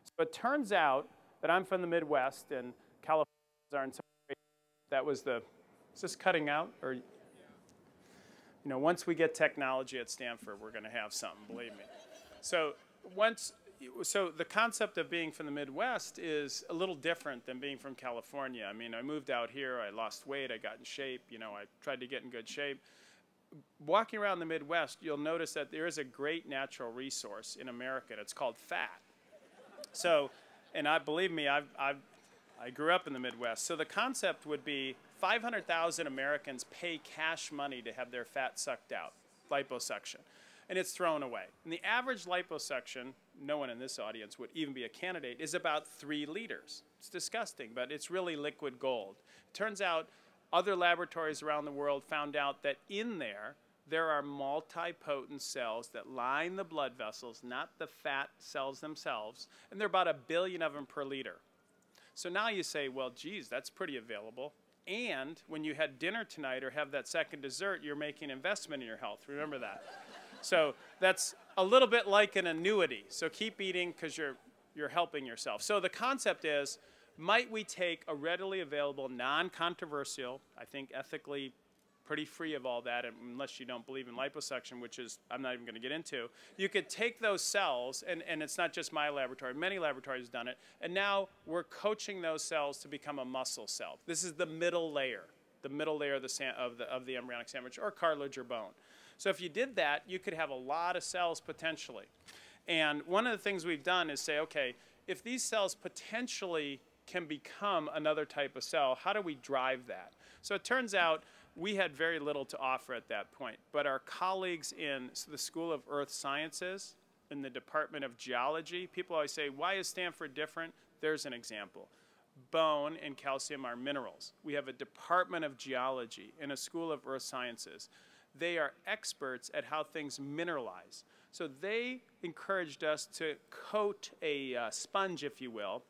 So it turns out that I'm from the Midwest, and California are in some way. That was the, is this cutting out? Or, you know, once we get technology at Stanford, we're going to have something, believe me. So once, so the concept of being from the Midwest is a little different than being from California. I mean, I moved out here, I lost weight, I got in shape, you know, I tried to get in good shape. Walking around the Midwest, you'll notice that there is a great natural resource in America. It's called fat. So, and I, believe me, I've, I've, I grew up in the Midwest. So the concept would be five hundred thousand Americans pay cash money to have their fat sucked out, liposuction, and it's thrown away. And the average liposuction, no one in this audience would even be a candidate, is about three liters. It's disgusting, but it's really liquid gold. Turns out other laboratories around the world found out that in there, there are multipotent cells that line the blood vessels, not the fat cells themselves, and there are about a billion of them per liter. So now you say, well, geez, that's pretty available. And when you had dinner tonight or have that second dessert, you're making an investment in your health. Remember that. So that's a little bit like an annuity. So keep eating because you're, you're helping yourself. So the concept is, might we take a readily available, non-controversial, I think ethically pretty free of all that, unless you don't believe in liposuction, which is, I'm not even going to get into. You could take those cells, and, and it's not just my laboratory, many laboratories have done it, and now we're coaching those cells to become a muscle cell. This is the middle layer, the middle layer of the, of the, of the embryonic sandwich, or cartilage or bone. So if you did that, you could have a lot of cells potentially. And one of the things we've done is say, okay, if these cells potentially can become another type of cell, how do we drive that? So it turns out we had very little to offer at that point, but our colleagues in the School of Earth Sciences, in the Department of Geology, people always say, why is Stanford different? There's an example. Bone and calcium are minerals. We have a Department of Geology and a School of Earth Sciences. They are experts at how things mineralize. So they encouraged us to coat a uh, sponge, if you will,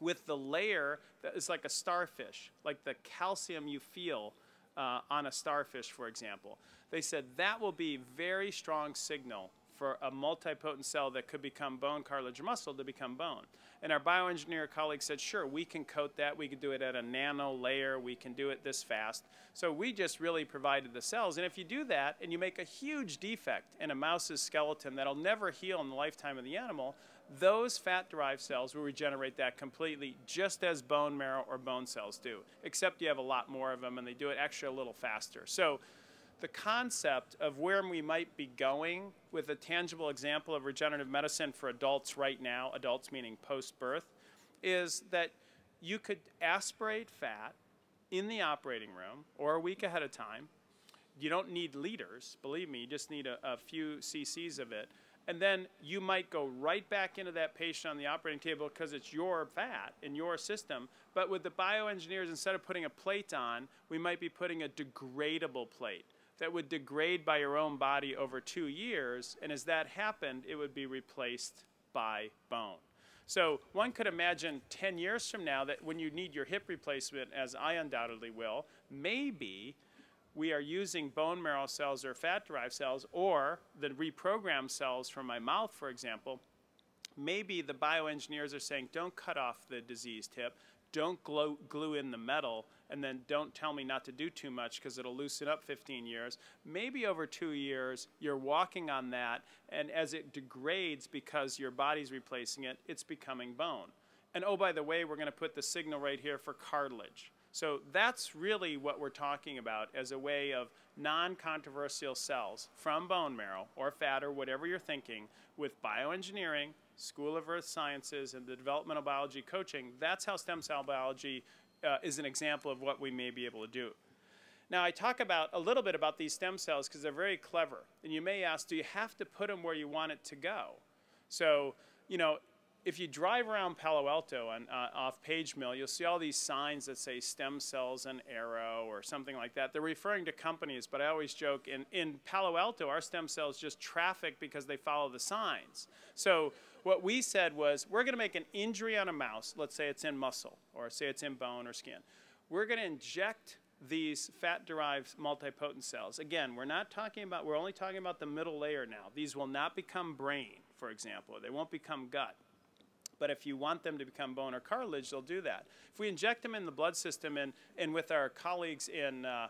with the layer that is like a starfish, like the calcium you feel Uh, on a starfish, for example. They said that will be very strong signal for a multipotent cell that could become bone, cartilage, or muscle to become bone. And our bioengineer colleague said, sure, we can coat that. We can do it at a nano layer. We can do it this fast. So we just really provided the cells. And if you do that and you make a huge defect in a mouse's skeleton that'll never heal in the lifetime of the animal, those fat-derived cells will regenerate that completely, just as bone marrow or bone cells do, except you have a lot more of them, and they do it actually a little faster. So the concept of where we might be going with a tangible example of regenerative medicine for adults right now, adults meaning post-birth, is that you could aspirate fat in the operating room or a week ahead of time. You don't need liters, believe me, you just need a, a few cc's of it. And then you might go right back into that patient on the operating table because it's your fat in your system. But with the bioengineers, instead of putting a plate on, we might be putting a degradable plate that would degrade by your own body over two years. And as that happened, it would be replaced by bone. So one could imagine ten years from now that when you need your hip replacement, as I undoubtedly will, maybe we are using bone marrow cells or fat-derived cells or the reprogrammed cells from my mouth, for example. Maybe the bioengineers are saying, don't cut off the diseased hip, don't glue, glue in the metal, and then don't tell me not to do too much because it'll loosen up fifteen years. Maybe over two years, you're walking on that, and as it degrades because your body's replacing it, it's becoming bone. And oh, by the way, we're going to put the signal right here for cartilage. So that's really what we're talking about as a way of non-controversial cells from bone marrow or fat or whatever you're thinking with bioengineering, School of Earth Sciences, and the developmental biology coaching. That's how stem cell biology uh, is an example of what we may be able to do. Now I talk about a little bit about these stem cells because they're very clever. And you may ask, do you have to put them where you want it to go? So, you know, if you drive around Palo Alto on, uh, off Page Mill, you'll see all these signs that say stem cells and Arrow or something like that. They're referring to companies, but I always joke, in, in Palo Alto, our stem cells just traffic because they follow the signs. So what we said was, we're going to make an injury on a mouse. Let's say it's in muscle or say it's in bone or skin. We're going to inject these fat-derived multipotent cells. Again, we're not talking about, we're only talking about the middle layer now. These will not become brain, for example. They won't become gut. But if you want them to become bone or cartilage, they'll do that. If we inject them in the blood system and, and with our colleagues in uh,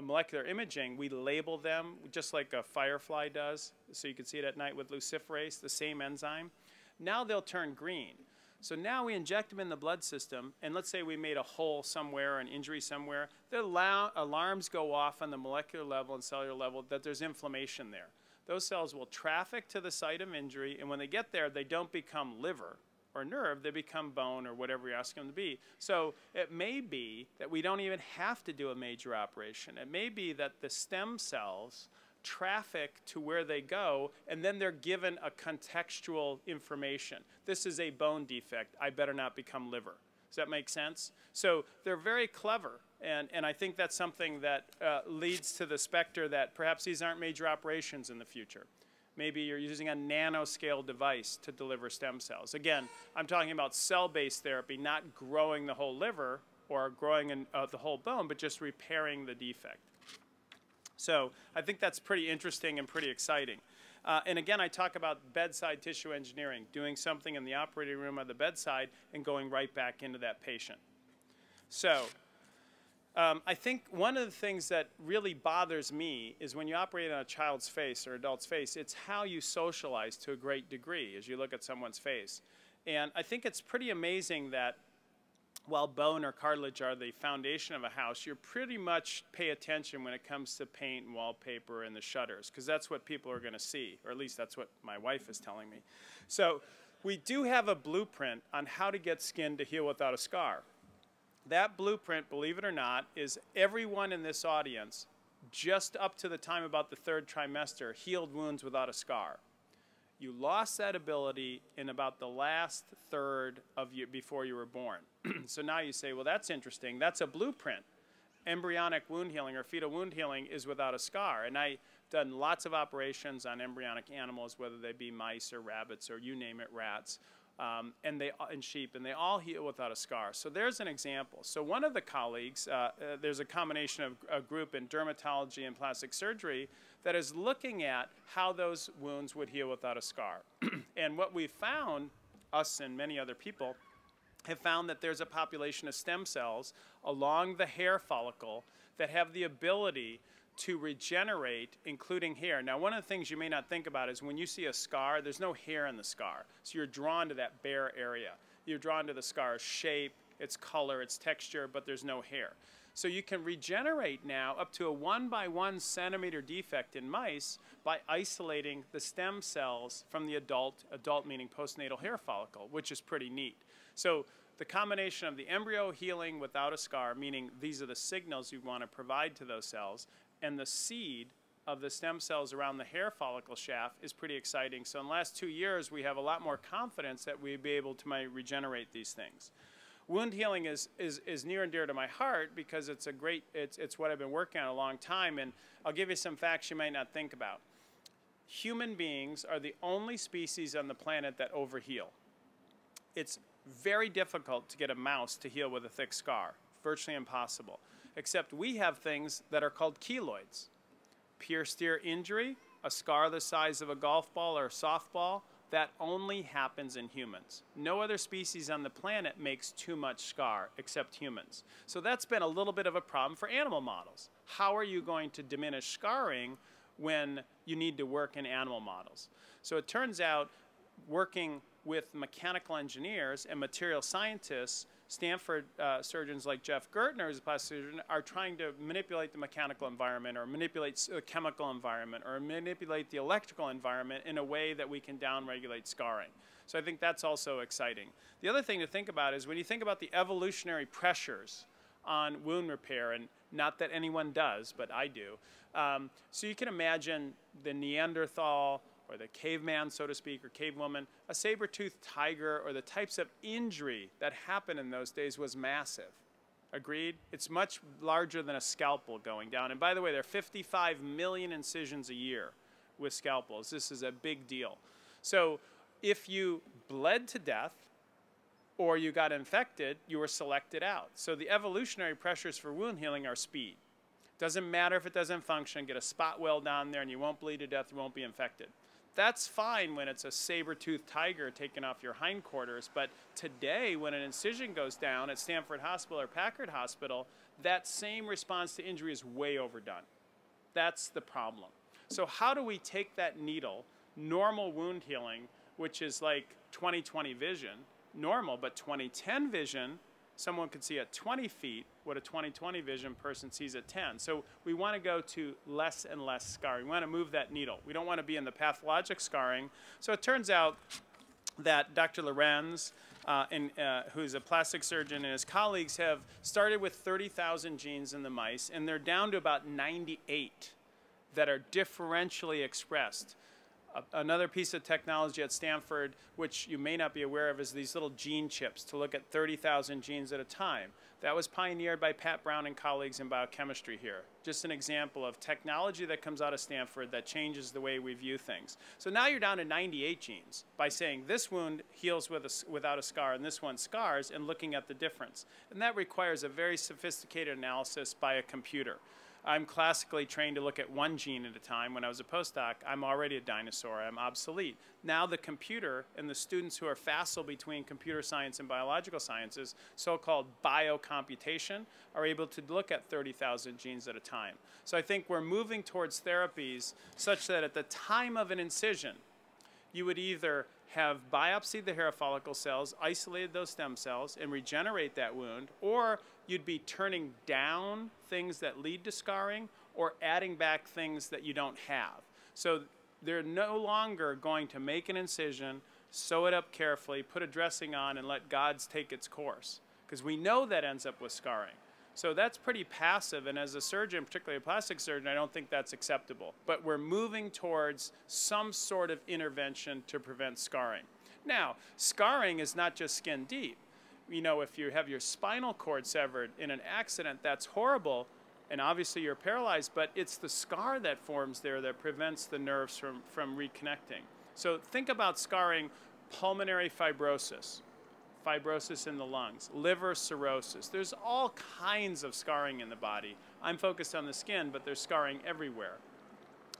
molecular imaging, we label them just like a firefly does. So you can see it at night with luciferase, the same enzyme. Now they'll turn green. So now we inject them in the blood system, and let's say we made a hole somewhere, an injury somewhere. The al- alarms go off on the molecular level and cellular level that there's inflammation there. Those cells will traffic to the site of injury, and when they get there, they don't become liver or nerve, they become bone or whatever you're asking them to be. So it may be that we don't even have to do a major operation. It may be that the stem cells traffic to where they go, and then they're given a contextual information. This is a bone defect. I better not become liver. Does that make sense? So they're very clever, and, and I think that's something that uh, leads to the specter that perhaps these aren't major operations in the future. Maybe you're using a nanoscale device to deliver stem cells. Again, I'm talking about cell-based therapy, not growing the whole liver or growing an, uh, the whole bone, but just repairing the defect. So I think that's pretty interesting and pretty exciting. Uh, and again, I talk about bedside tissue engineering, doing something in the operating room or the bedside and going right back into that patient. So um, I think one of the things that really bothers me is when you operate on a child's face or adult's face, it's how you socialize to a great degree as you look at someone's face. And I think it's pretty amazing that while bone or cartilage are the foundation of a house, you pretty much pay attention when it comes to paint and wallpaper and the shutters, because that's what people are going to see, or at least that's what my wife is telling me. So we do have a blueprint on how to get skin to heal without a scar. That blueprint, believe it or not, is everyone in this audience, just up to the time about the third trimester, healed wounds without a scar. You lost that ability in about the last third of you before you were born. So now you say, well, that's interesting. That's a blueprint. Embryonic wound healing or fetal wound healing is without a scar. And I've done lots of operations on embryonic animals, whether they be mice or rabbits or you name it, rats, um, and, they, and sheep, and they all heal without a scar. So there's an example. So one of the colleagues, uh, uh, there's a combination of a group in dermatology and plastic surgery that is looking at how those wounds would heal without a scar. And what we found, us and many other people, have found that there's a population of stem cells along the hair follicle that have the ability to regenerate, including hair. Now, one of the things you may not think about is when you see a scar, there's no hair in the scar. So you're drawn to that bare area. You're drawn to the scar's shape, its color, its texture, but there's no hair. So you can regenerate now up to a one by one centimeter defect in mice by isolating the stem cells from the adult, adult meaning postnatal hair follicle, which is pretty neat. So the combination of the embryo healing without a scar, meaning these are the signals you want to provide to those cells, and the seed of the stem cells around the hair follicle shaft is pretty exciting. So in the last two years, we have a lot more confidence that we'll be able to regenerate these things. Wound healing is, is, is near and dear to my heart because it's a great, it's, it's what I've been working on a long time, and I'll give you some facts you might not think about. Human beings are the only species on the planet that overheal. It's very difficult to get a mouse to heal with a thick scar, virtually impossible. Except we have things that are called keloids. Pierced ear injury, a scar the size of a golf ball or a softball, that only happens in humans. No other species on the planet makes too much scar except humans. So that's been a little bit of a problem for animal models. How are you going to diminish scarring when you need to work in animal models? So it turns out working with mechanical engineers and material scientists, Stanford uh, surgeons like Jeff Gurtner, who's a plastic surgeon, are trying to manipulate the mechanical environment or manipulate the chemical environment or manipulate the electrical environment in a way that we can downregulate scarring. So I think that's also exciting. The other thing to think about is when you think about the evolutionary pressures on wound repair, and not that anyone does, but I do. Um, so you can imagine the Neanderthal, or the caveman, so to speak, or cavewoman, a saber-toothed tiger, or the types of injury that happened in those days was massive. Agreed? It's much larger than a scalpel going down. And by the way, there are fifty-five million incisions a year with scalpels. This is a big deal. So if you bled to death or you got infected, you were selected out. So the evolutionary pressures for wound healing are speed. Doesn't matter if it doesn't function. Get a spot well down there and you won't bleed to death, you won't be infected. That's fine when it's a saber-toothed tiger taking off your hindquarters, but today when an incision goes down at Stanford Hospital or Packard Hospital, that same response to injury is way overdone. That's the problem. So how do we take that needle, normal wound healing, which is like twenty twenty vision, normal, but twenty ten vision, someone could see at twenty feet what a twenty twenty vision person sees at ten. So we want to go to less and less scarring. We want to move that needle. We don't want to be in the pathologic scarring. So it turns out that Doctor Lorenz, uh, in, uh, who's a plastic surgeon, and his colleagues have started with thirty thousand genes in the mice, and they're down to about ninety-eight. that are differentially expressed. Uh, another piece of technology at Stanford, which you may not be aware of, is these little gene chips to look at thirty thousand genes at a time. That was pioneered by Pat Brown and colleagues in biochemistry here. Just an example of technology that comes out of Stanford that changes the way we view things. So now you're down to ninety-eight genes by saying this wound heals with a, without a scar and this one scars, and looking at the difference. And that requires a very sophisticated analysis by a computer. I'm classically trained to look at one gene at a time. When I was a postdoc, I'm already a dinosaur. I'm obsolete. Now the computer and the students who are facile between computer science and biological sciences, so-called biocomputation, are able to look at thirty thousand genes at a time. So I think we're moving towards therapies such that at the time of an incision, you would either have biopsied the hair follicle cells, isolated those stem cells, and regenerate that wound, or you'd be turning down things that lead to scarring or adding back things that you don't have. So they're no longer going to make an incision, sew it up carefully, put a dressing on, and let God's take its course, because we know that ends up with scarring. So that's pretty passive, and as a surgeon, particularly a plastic surgeon, I don't think that's acceptable. But we're moving towards some sort of intervention to prevent scarring. Now, scarring is not just skin deep. You know, if you have your spinal cord severed in an accident, that's horrible, and obviously you're paralyzed, but it's the scar that forms there that prevents the nerves from, from reconnecting. So think about scarring: pulmonary fibrosis, fibrosis in the lungs, liver cirrhosis. There's all kinds of scarring in the body. I'm focused on the skin, but there's scarring everywhere.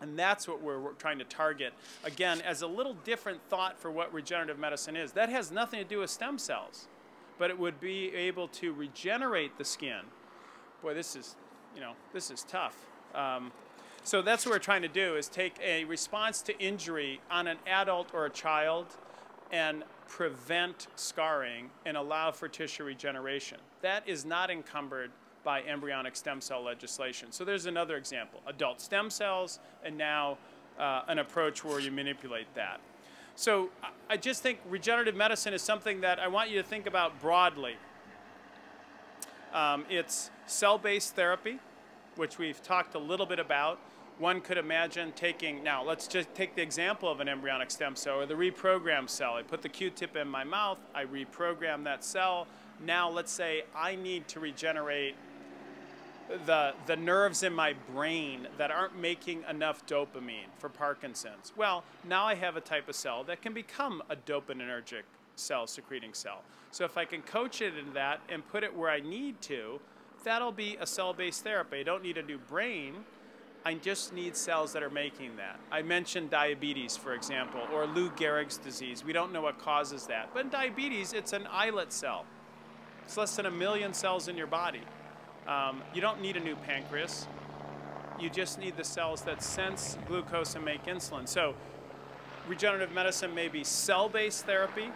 And that's what we're, we're trying to target, again, as a little different thought for what regenerative medicine is. That has nothing to do with stem cells, but it would be able to regenerate the skin. Boy, this is, you know, this is tough. Um, so that's what we're trying to do, is take a response to injury on an adult or a child and prevent scarring and allow for tissue regeneration. That is not encumbered by embryonic stem cell legislation. So there's another example, adult stem cells, and now uh, an approach where you manipulate that. So I just think regenerative medicine is something that I want you to think about broadly. Um, it's cell-based therapy, which we've talked a little bit about. One could imagine taking, now let's just take the example of an embryonic stem cell or the reprogrammed cell. I put the Q-tip in my mouth, I reprogram that cell. Now let's say I need to regenerate the, the nerves in my brain that aren't making enough dopamine for Parkinson's. Well, now I have a type of cell that can become a dopaminergic cell, secreting cell. So if I can coach it into that and put it where I need to, that'll be a cell-based therapy. I don't need a new brain. I just need cells that are making that. I mentioned diabetes, for example, or Lou Gehrig's disease. We don't know what causes that. But in diabetes, it's an islet cell. It's less than a million cells in your body. Um, you don't need a new pancreas. You just need the cells that sense glucose and make insulin. So regenerative medicine may be cell-based therapy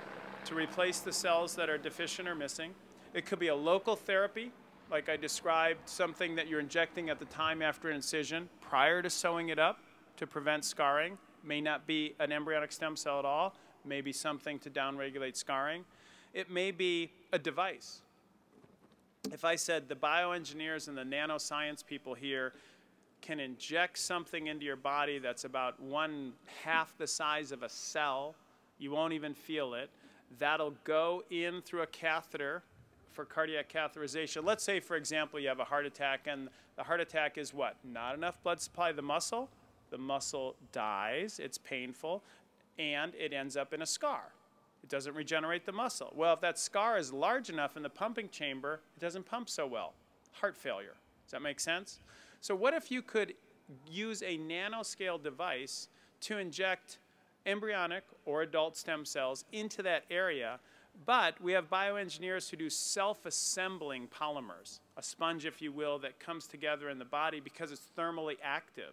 to replace the cells that are deficient or missing. It could be a local therapy, like I described, something that you're injecting at the time after an incision, prior to sewing it up to prevent scarring. May not be an embryonic stem cell at all, may be something to downregulate scarring. It may be a device. If I said the bioengineers and the nanoscience people here can inject something into your body that's about one half the size of a cell, you won't even feel it, that'll go in through a catheter for cardiac catheterization. Let's say, for example, you have a heart attack, and the heart attack is what? Not enough blood supply to the muscle. The muscle dies, it's painful, and it ends up in a scar. It doesn't regenerate the muscle. Well, if that scar is large enough in the pumping chamber, it doesn't pump so well. Heart failure. Does that make sense? So what if you could use a nanoscale device to inject embryonic or adult stem cells into that area? But we have bioengineers who do self-assembling polymers, a sponge, if you will, that comes together in the body because it's thermally active.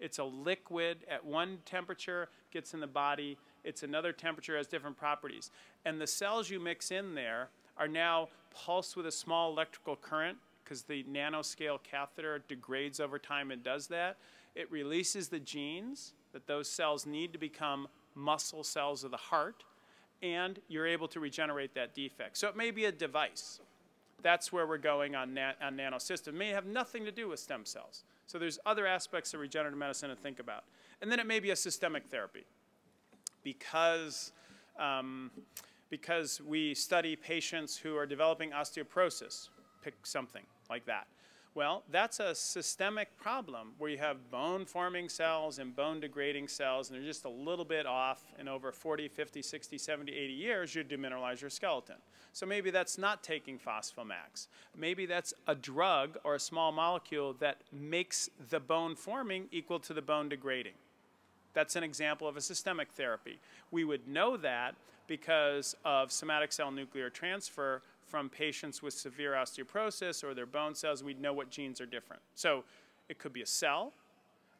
It's a liquid at one temperature, gets in the body, it's another temperature, has different properties. And the cells you mix in there are now pulsed with a small electrical current, because the nanoscale catheter degrades over time and does that. It releases the genes that those cells need to become muscle cells of the heart, and you're able to regenerate that defect. So it may be a device. That's where we're going on, na on nanosystems. It may have nothing to do with stem cells. So there's other aspects of regenerative medicine to think about. And then it may be a systemic therapy. Because, um, because we study patients who are developing osteoporosis, pick something like that. Well, that's a systemic problem where you have bone-forming cells and bone-degrading cells, and they're just a little bit off, and over forty, fifty, sixty, seventy, eighty years, you demineralize your skeleton. So maybe that's not taking Phosphamax. Maybe that's a drug or a small molecule that makes the bone-forming equal to the bone-degrading. That's an example of a systemic therapy. We would know that because of somatic cell nuclear transfer from patients with severe osteoporosis or their bone cells, we'd know what genes are different. So it could be a cell,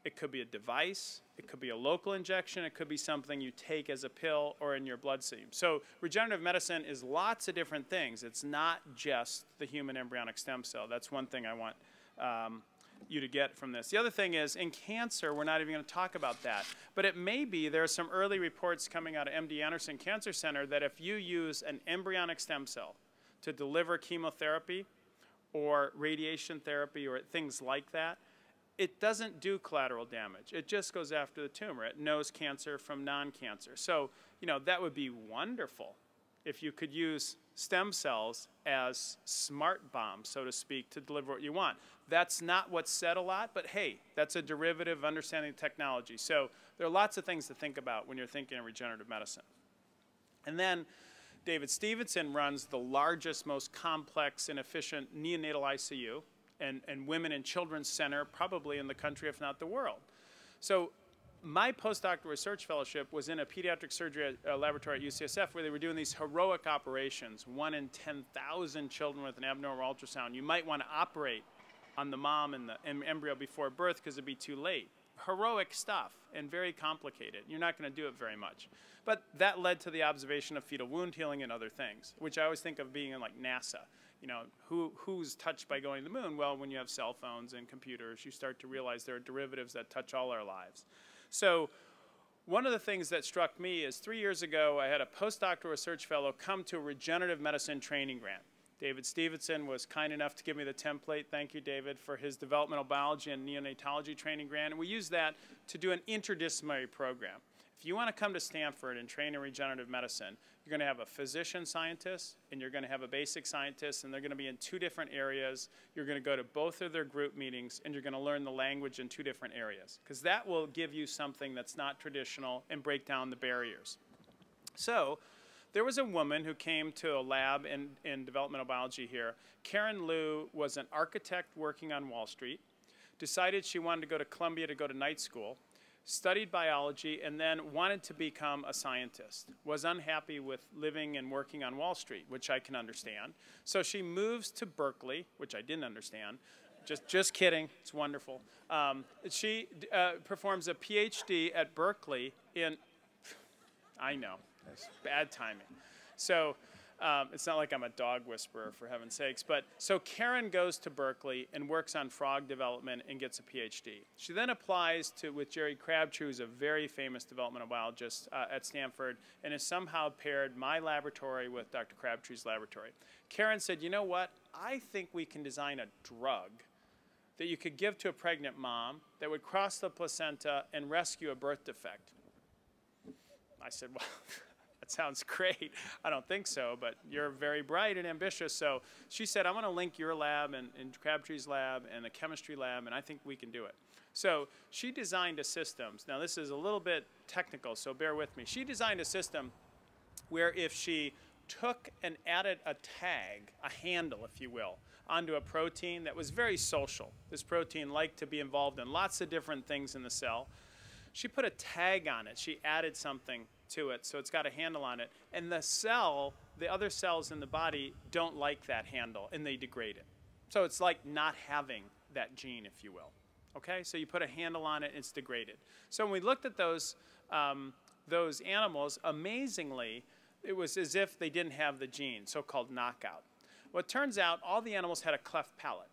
it could be a device, it could be a local injection, it could be something you take as a pill or in your bloodstream. So regenerative medicine is lots of different things. It's not just the human embryonic stem cell. That's one thing I want um, you to get from this. The other thing is, in cancer, we're not even going to talk about that. But it may be there are some early reports coming out of M D Anderson Cancer Center that if you use an embryonic stem cell to deliver chemotherapy or radiation therapy or things like that, it doesn't do collateral damage. It just goes after the tumor. It knows cancer from non-cancer. So, you know, that would be wonderful if you could use stem cells as smart bombs, so to speak, to deliver what you want. That's not what's said a lot, but hey, that's a derivative of understanding technology. So there are lots of things to think about when you're thinking of regenerative medicine. And then David Stevenson runs the largest, most complex and efficient neonatal I C U and, and women and children's center probably in the country, if not the world. So my postdoctoral research fellowship was in a pediatric surgery at, uh, laboratory at U C S F where they were doing these heroic operations, one in ten thousand children with an abnormal ultrasound. You might want to operate on the mom and the em embryo before birth because it'd be too late. Heroic stuff and very complicated. You're not going to do it very much. But that led to the observation of fetal wound healing and other things, which I always think of being in like NASA. You know, who, who's touched by going to the moon? Well, when you have cell phones and computers, you start to realize there are derivatives that touch all our lives. So one of the things that struck me is three years ago, I had a postdoctoral research fellow come to a regenerative medicine training grant. David Stevenson was kind enough to give me the template, thank you David, for his developmental biology and neonatology training grant, and we used that to do an interdisciplinary program. If you want to come to Stanford and train in regenerative medicine, you're going to have a physician scientist and you're going to have a basic scientist, and they're going to be in two different areas. You're going to go to both of their group meetings and you're going to learn the language in two different areas, because that will give you something that's not traditional and break down the barriers. So there was a woman who came to a lab in, in developmental biology here. Karen Liu was an architect working on Wall Street, decided she wanted to go to Columbia to go to night school, studied biology, and then wanted to become a scientist, was unhappy with living and working on Wall Street, which I can understand. So she moves to Berkeley, which I didn't understand. Just, just kidding. It's wonderful. Um, she uh, performs a PhD at Berkeley in, I know. That's bad timing. So um, it's not like I'm a dog whisperer, for heaven's sakes. But so Karen goes to Berkeley and works on frog development and gets a PhD. She then applies to with Jerry Crabtree, who's a very famous developmental biologist uh, at Stanford, and has somehow paired my laboratory with Doctor Crabtree's laboratory. Karen said, you know what? I think we can design a drug that you could give to a pregnant mom that would cross the placenta and rescue a birth defect. I said, well, sounds great. I don't think so, but you're very bright and ambitious. So she said, I want to link your lab and, and Crabtree's lab and the chemistry lab, and I think we can do it. So she designed a system. Now this is a little bit technical, so bear with me. She designed a system where if she took and added a tag, a handle, if you will, onto a protein that was very social. This protein liked to be involved in lots of different things in the cell. She put a tag on it. She added something to it, so it's got a handle on it, and the cell, the other cells in the body don't like that handle and they degrade it. So it's like not having that gene, if you will. Okay, so you put a handle on it and it's degraded. So when we looked at those um, those animals, amazingly it was as if they didn't have the gene, so-called knockout. Well, it turns out all the animals had a cleft palate,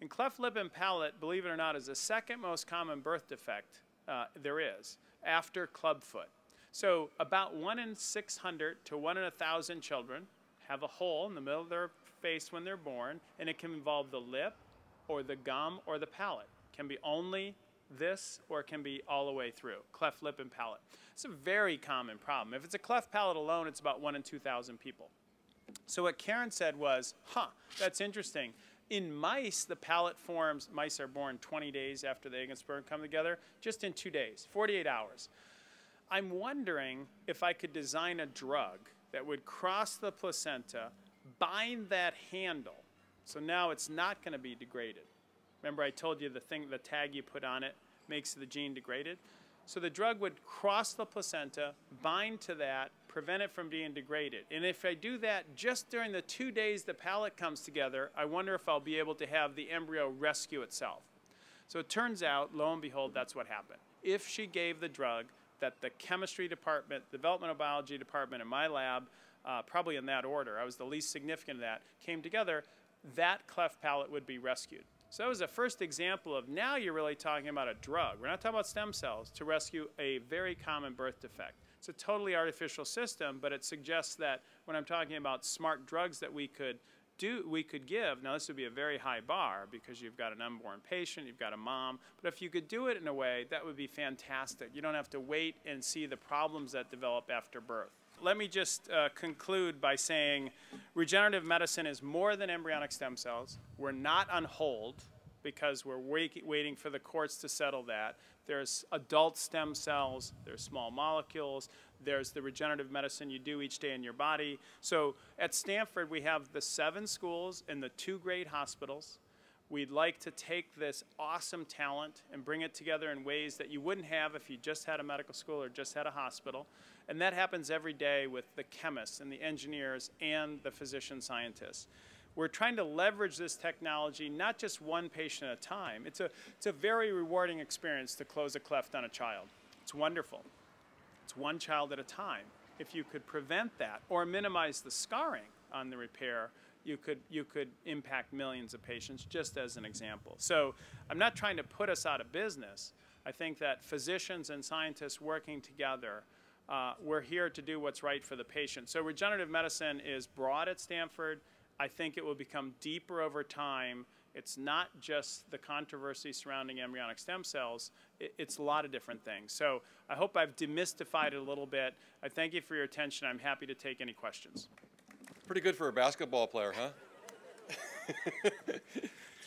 and cleft lip and palate, believe it or not, is the second most common birth defect uh, there is, after clubfoot. So about one in six hundred to one in one thousand children have a hole in the middle of their face when they're born, and it can involve the lip or the gum or the palate. It can be only this, or it can be all the way through, cleft lip and palate. It's a very common problem. If it's a cleft palate alone, it's about one in two thousand people. So what Karen said was, huh, that's interesting. In mice, the palate forms, mice are born twenty days after the egg and sperm come together, just in two days, forty-eight hours. I'm wondering if I could design a drug that would cross the placenta, bind that handle, so now it's not going to be degraded. Remember I told you the thing, the tag you put on it makes the gene degraded? So the drug would cross the placenta, bind to that, prevent it from being degraded. And if I do that just during the two days the palate comes together, I wonder if I'll be able to have the embryo rescue itself. So it turns out, lo and behold, that's what happened. If she gave the drug that the chemistry department, developmental biology department in my lab, uh, probably in that order, I was the least significant of that, came together, that cleft palate would be rescued. So that was the first example of now you're really talking about a drug. We're not talking about stem cells to rescue a very common birth defect. It's a totally artificial system, but it suggests that when I'm talking about smart drugs that we could do, we could give, now this would be a very high bar because you've got an unborn patient, you've got a mom, but if you could do it in a way, that would be fantastic. You don't have to wait and see the problems that develop after birth. Let me just uh, conclude by saying regenerative medicine is more than embryonic stem cells. We're not on hold because we're wait waiting for the courts to settle that. There's adult stem cells, there's small molecules, there's the regenerative medicine you do each day in your body. So at Stanford, we have the seven schools and the two great hospitals. We'd like to take this awesome talent and bring it together in ways that you wouldn't have if you just had a medical school or just had a hospital. And that happens every day with the chemists and the engineers and the physician scientists. We're trying to leverage this technology, not just one patient at a time. It's a, it's a very rewarding experience to close a cleft on a child. It's wonderful. It's one child at a time. If you could prevent that or minimize the scarring on the repair, You could, you could impact millions of patients, just as an example. So I'm not trying to put us out of business. I think that physicians and scientists working together, uh, we're here to do what's right for the patient. So regenerative medicine is broad at Stanford. I think it will become deeper over time. It's not just the controversy surrounding embryonic stem cells. It, it's a lot of different things. So I hope I've demystified it a little bit. I thank you for your attention. I'm happy to take any questions. Pretty good for a basketball player, huh? That's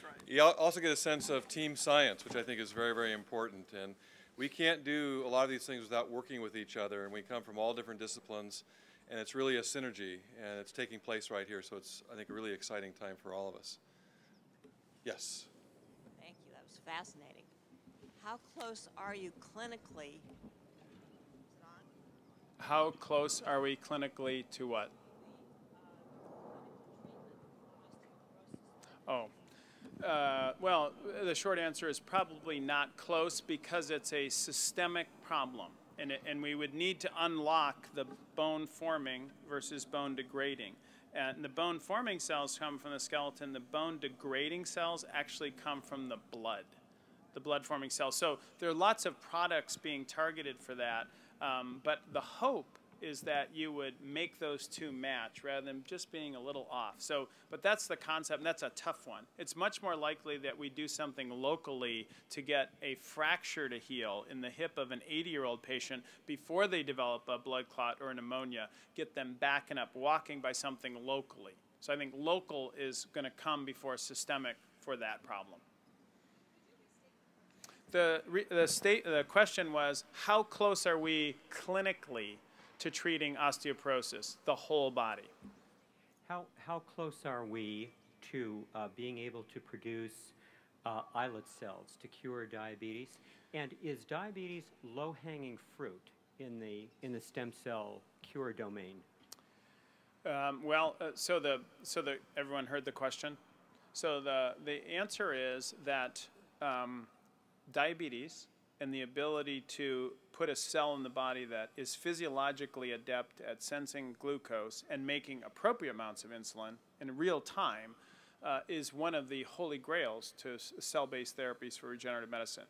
right. You also get a sense of team science, which I think is very, very important. And we can't do a lot of these things without working with each other. And we come from all different disciplines. And it's really a synergy. And it's taking place right here. So it's, I think, a really exciting time for all of us. Yes? Thank you. That was fascinating. How close are you clinically? How close are we clinically to what? Oh, uh, well, the short answer is probably not close because it's a systemic problem. And, it, and we would need to unlock the bone forming versus bone degrading. And the bone forming cells come from the skeleton. The bone degrading cells actually come from the blood, the blood forming cells. So there are lots of products being targeted for that. Um, but the hope is that you would make those two match rather than just being a little off. So, but that's the concept, and that's a tough one. It's much more likely that we do something locally to get a fracture to heal in the hip of an eighty-year-old patient before they develop a blood clot or a pneumonia, get them back and up walking by something locally. So I think local is going to come before systemic for that problem. The, re the, state the question was, how close are we clinically to treating osteoporosis, the whole body? How, how close are we to uh, being able to produce uh, islet cells to cure diabetes? And is diabetes low-hanging fruit in the, in the stem cell cure domain? Um, well, uh, so, the, so the, everyone heard the question? So the, the answer is that um, diabetes and the ability to put a cell in the body that is physiologically adept at sensing glucose and making appropriate amounts of insulin in real time uh, is one of the holy grails to cell-based therapies for regenerative medicine.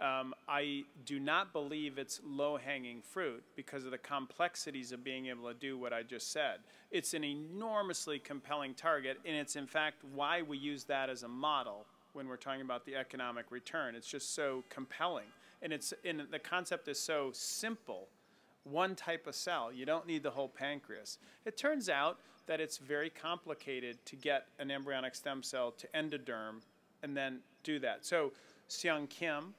Um, I do not believe it's low-hanging fruit because of the complexities of being able to do what I just said. It's an enormously compelling target, and it's in fact why we use that as a model when we're talking about the economic return. It's just so compelling. And, it's, and the concept is so simple. One type of cell. You don't need the whole pancreas. It turns out that it's very complicated to get an embryonic stem cell to endoderm and then do that. So Seung Kim,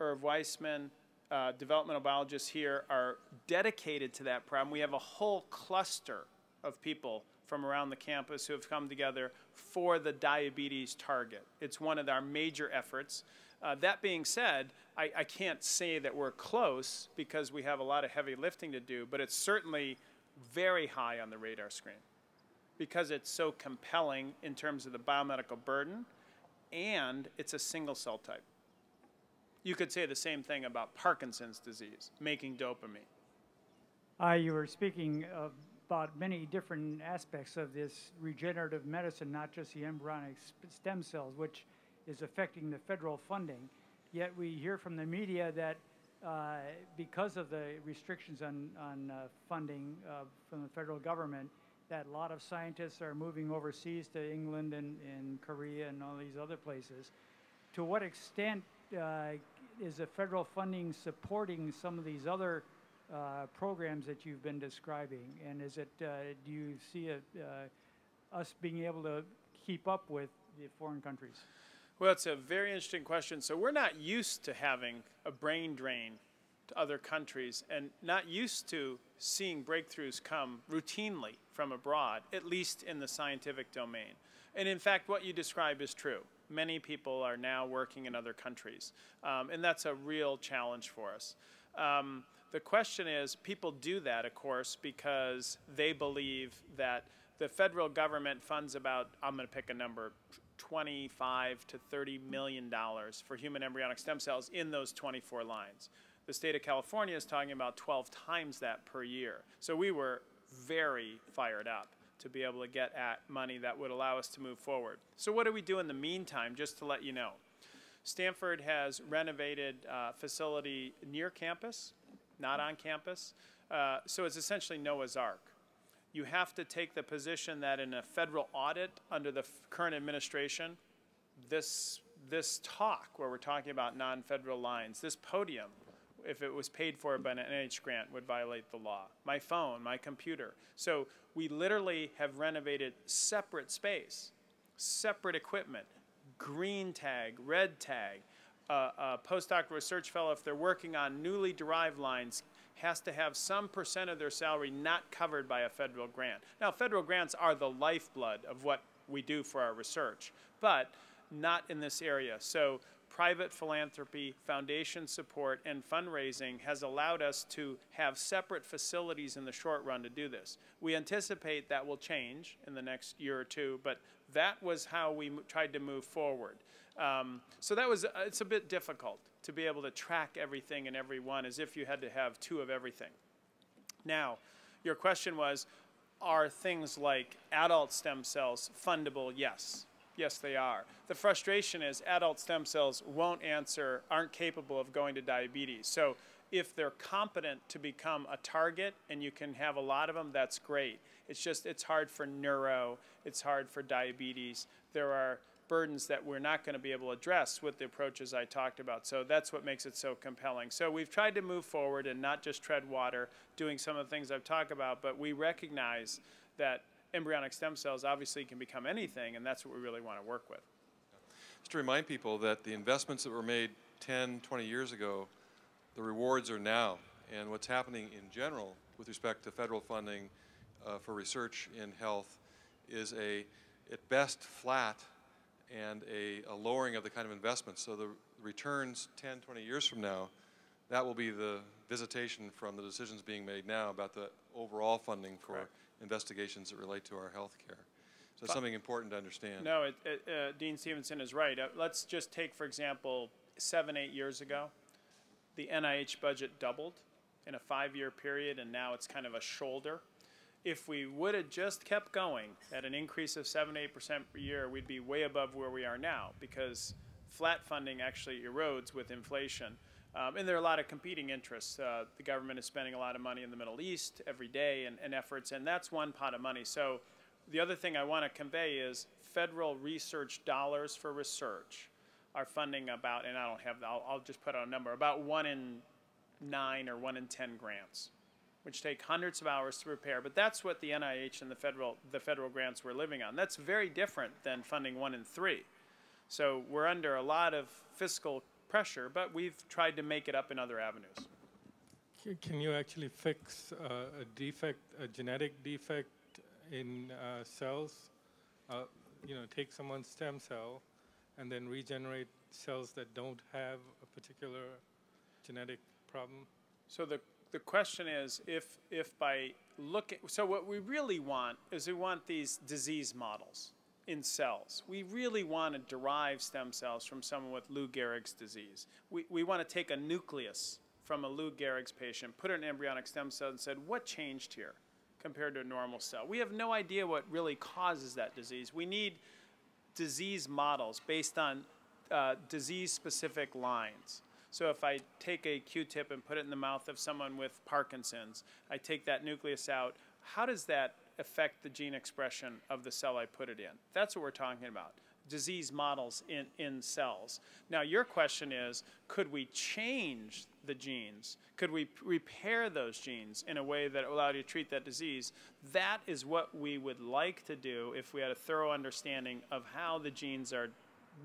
Irv Weissman, uh, developmental biologists here are dedicated to that problem. We have a whole cluster of people from around the campus who have come together for the diabetes target. It's one of our major efforts. Uh, that being said, I, I can't say that we're close because we have a lot of heavy lifting to do, but it's certainly very high on the radar screen because it's so compelling in terms of the biomedical burden, and it's a single cell type. You could say the same thing about Parkinson's disease, making dopamine. Uh, you were speaking of about many different aspects of this regenerative medicine, not just the embryonic stem cells, which is affecting the federal funding. Yet we hear from the media that uh, because of the restrictions on, on uh, funding uh, from the federal government, that a lot of scientists are moving overseas to England and, and Korea and all these other places. To what extent uh, is the federal funding supporting some of these other Uh, programs that you've been describing, and is it? Uh, do you see it, uh, us being able to keep up with the foreign countries? Well, it's a very interesting question. So we're not used to having a brain drain to other countries, and not used to seeing breakthroughs come routinely from abroad, at least in the scientific domain. And in fact, what you describe is true. Many people are now working in other countries, um, and that's a real challenge for us. Um, The question is, people do that, of course, because they believe that the federal government funds about, I'm going to pick a number, twenty-five to thirty million dollars for human embryonic stem cells in those twenty-four lines. The state of California is talking about twelve times that per year. So we were very fired up to be able to get at money that would allow us to move forward. So what do we do in the meantime, just to let you know? Stanford has renovated a facility near campus, not on campus. Uh, so it's essentially Noah's Ark. You have to take the position that in a federal audit under the current administration, this, this talk where we're talking about non-federal lines, this podium, if it was paid for by an N H grant, would violate the law. My phone, my computer. So we literally have renovated separate space, separate equipment, green tag, red tag. Uh, a postdoc research fellow, if they're working on newly derived lines, has to have some percent of their salary not covered by a federal grant. Now, federal grants are the lifeblood of what we do for our research, but not in this area. So private philanthropy, foundation support, and fundraising has allowed us to have separate facilities in the short run to do this. We anticipate that will change in the next year or two, but that was how we tried to move forward. Um, so that was, uh, it's a bit difficult to be able to track everything and everyone as if you had to have two of everything. Now, your question was, are things like adult stem cells fundable? Yes. Yes, they are. The frustration is adult stem cells won't answer, aren't capable of going to diabetes. So if they're competent to become a target and you can have a lot of them, that's great. It's just, it's hard for neuro, it's hard for diabetes. There are burdens that we're not going to be able to address with the approaches I talked about. So that's what makes it so compelling. So we've tried to move forward and not just tread water doing some of the things I've talked about, but we recognize that embryonic stem cells obviously can become anything, and that's what we really want to work with. Just to remind people that the investments that were made ten, twenty years ago, the rewards are now. And what's happening in general with respect to federal funding uh, for research in health is a, at best, flat and a, a lowering of the kind of investments. So the returns ten, twenty years from now, that will be the visitation from the decisions being made now about the overall funding for Correct. Investigations that relate to our health care. So it's something important to understand. No, it, it, uh, Dean Stevenson is right. Uh, let's just take, for example, seven, eight years ago, the N I H budget doubled in a five-year period, and now it's kind of a shoulder. If we would have just kept going at an increase of seven, eight percent per year, we'd be way above where we are now because flat funding actually erodes with inflation. Um, and there are a lot of competing interests. Uh, the government is spending a lot of money in the Middle East every day and, and efforts, and that's one pot of money. So the other thing I want to convey is federal research dollars for research are funding about, and I don't have, I'll, I'll just put out a number, about one in nine or one in ten grants, which take hundreds of hours to prepare. But that's what the N I H and the federal, the federal grants we're living on. That's very different than funding one in three. So we're under a lot of fiscal pressure, but we've tried to make it up in other avenues. Can you actually fix uh, a defect, a genetic defect in uh, cells? Uh, you know, take someone's stem cell and then regenerate cells that don't have a particular genetic problem? So the, the question is, if, if by looking, so what we really want is we want these disease models in cells. We really want to derive stem cells from someone with Lou Gehrig's disease. We, we want to take a nucleus from a Lou Gehrig's patient, put an embryonic stem cell and said, what changed here compared to a normal cell? We have no idea what really causes that disease. We need disease models based on uh, disease-specific lines. So if I take a Q-tip and put it in the mouth of someone with Parkinson's, I take that nucleus out, how does that affect the gene expression of the cell I put it in? That's what we're talking about. Disease models in, in cells. Now your question is, could we change the genes? Could we repair those genes in a way that allowed you to treat that disease? That is what we would like to do if we had a thorough understanding of how the genes are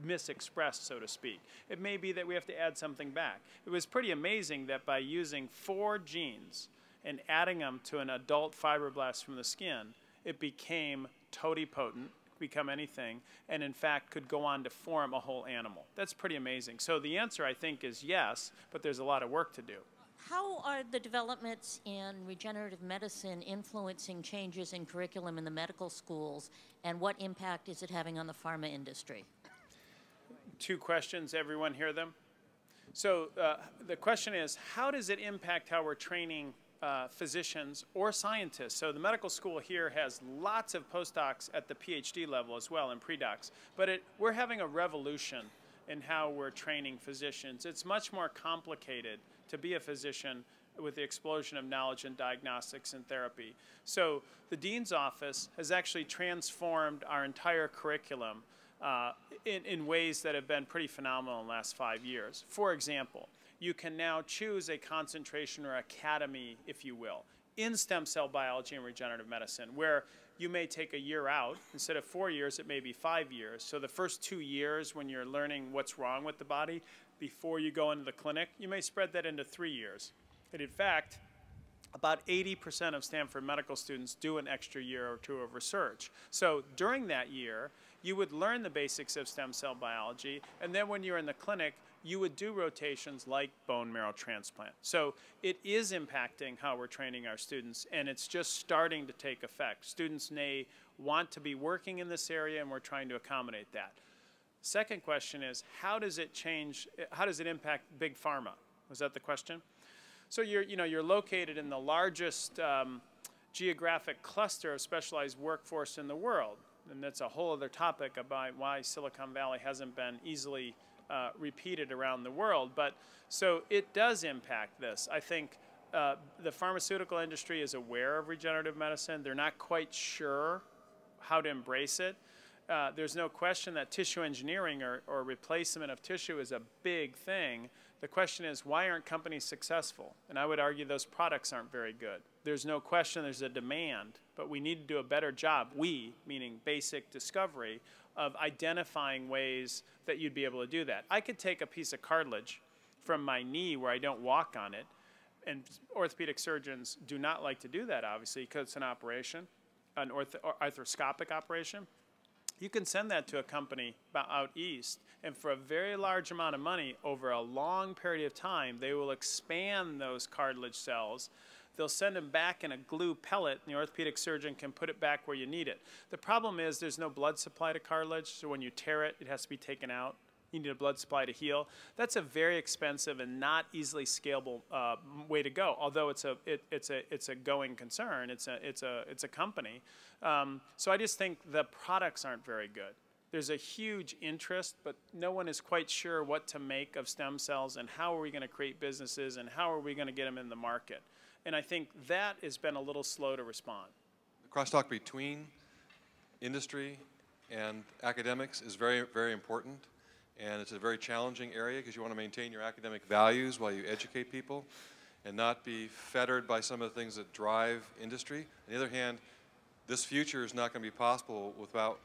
misexpressed, so to speak. It may be that we have to add something back. It was pretty amazing that by using four genes and adding them to an adult fibroblast from the skin, it became totipotent, become anything, and in fact could go on to form a whole animal. That's pretty amazing. So the answer, I think, is yes, but there's a lot of work to do. How are the developments in regenerative medicine influencing changes in curriculum in the medical schools, and what impact is it having on the pharma industry? Two questions. Everyone hear them? So uh, the question is, how does it impact how we're training Uh, physicians or scientists? So the medical school here has lots of postdocs at the PhD level as well, and pre-docs, but it, we're having a revolution in how we're training physicians. It's much more complicated to be a physician with the explosion of knowledge in diagnostics and therapy. So the dean's office has actually transformed our entire curriculum uh, in, in ways that have been pretty phenomenal in the last five years. For example, you can now choose a concentration or academy, if you will, in stem cell biology and regenerative medicine, where you may take a year out. Instead of four years, it may be five years. So the first two years when you're learning what's wrong with the body before you go into the clinic, you may spread that into three years. And in fact, about eighty percent of Stanford medical students do an extra year or two of research. So during that year, you would learn the basics of stem cell biology, and then when you're in the clinic, you would do rotations like bone marrow transplant. So it is impacting how we're training our students, and it's just starting to take effect. Students may want to be working in this area, and we're trying to accommodate that. Second question is, how does it change, how does it impact big pharma? Was that the question? So you're, you know, you're located in the largest um, geographic cluster of specialized workforce in the world, and that's a whole other topic about why Silicon Valley hasn't been easily Uh, repeated around the world. But so it does impact this. I think uh, the pharmaceutical industry is aware of regenerative medicine. They're not quite sure how to embrace it. Uh, there's no question that tissue engineering or, or replacement of tissue is a big thing. The question is, why aren't companies successful? And I would argue those products aren't very good. There's no question there's a demand, but we need to do a better job, we, meaning basic discovery, of identifying ways that you'd be able to do that. I could take a piece of cartilage from my knee where I don't walk on it, and orthopedic surgeons do not like to do that, obviously, because it's an operation, an ortho arthroscopic operation. You can send that to a company out east, and for a very large amount of money, over a long period of time, they will expand those cartilage cells. They'll send them back in a glue pellet, and the orthopedic surgeon can put it back where you need it. The problem is there's no blood supply to cartilage, so when you tear it, it has to be taken out. You need a blood supply to heal. That's a very expensive and not easily scalable uh, way to go. Although it's a it, it's a it's a going concern. It's a it's a it's a company. Um, so I just think the products aren't very good. There's a huge interest, but no one is quite sure what to make of stem cells and how are we going to create businesses and how are we going to get them in the market. And I think that has been a little slow to respond. The crosstalk between industry and academics is very, very important. and it's a very challenging area because you want to maintain your academic values while you educate people and not be fettered by some of the things that drive industry. On the other hand, this future is not going to be possible without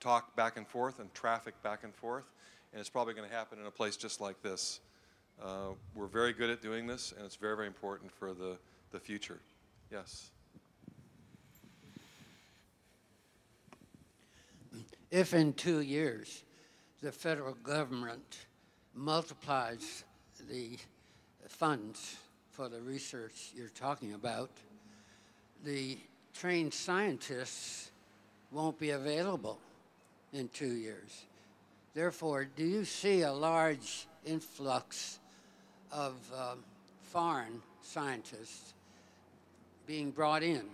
talk back and forth and traffic back and forth, and it's probably going to happen in a place just like this. Uh, we're very good at doing this, and it's very, very important for the, the future. Yes? If in two years the federal government multiplies the funds for the research you're talking about, the trained scientists won't be available in two years. Therefore, do you see a large influx of uh, foreign scientists being brought in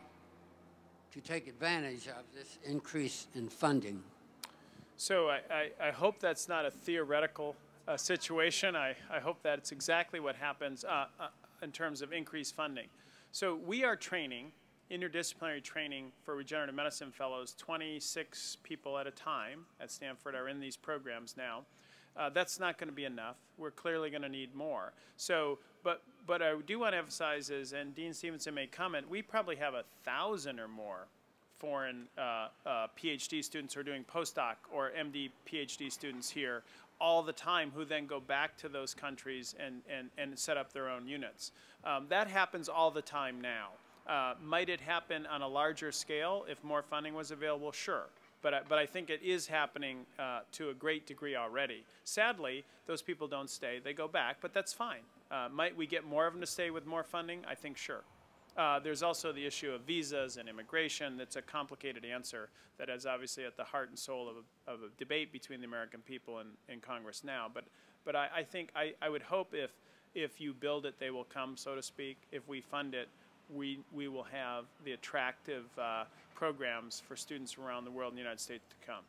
to take advantage of this increase in funding? So I, I, I hope that's not a theoretical uh, situation. I, I hope that's exactly what happens uh, uh, in terms of increased funding. So we are training, interdisciplinary training for regenerative medicine fellows, twenty-six people at a time at Stanford are in these programs now. Uh, that's not going to be enough. We're clearly going to need more. So, but, but I do want to emphasize is, and Dean Stevenson may comment, we probably have a thousand or more foreign uh, uh, PhD students who are doing postdoc or M D PhD students here all the time, who then go back to those countries and, and, and set up their own units. Um, that happens all the time now. Uh, might it happen on a larger scale if more funding was available? Sure. But I, but I think it is happening uh, to a great degree already. Sadly, those people don't stay. They go back, but that's fine. Uh, might we get more of them to stay with more funding? I think sure. Uh, there's also the issue of visas and immigration. That's a complicated answer that is obviously at the heart and soul of a, of a debate between the American people and, and Congress now. But, but I, I think I, I would hope if, if you build it, they will come, so to speak. If we fund it, we, we will have the attractive uh, programs for students around the world in the United States to come.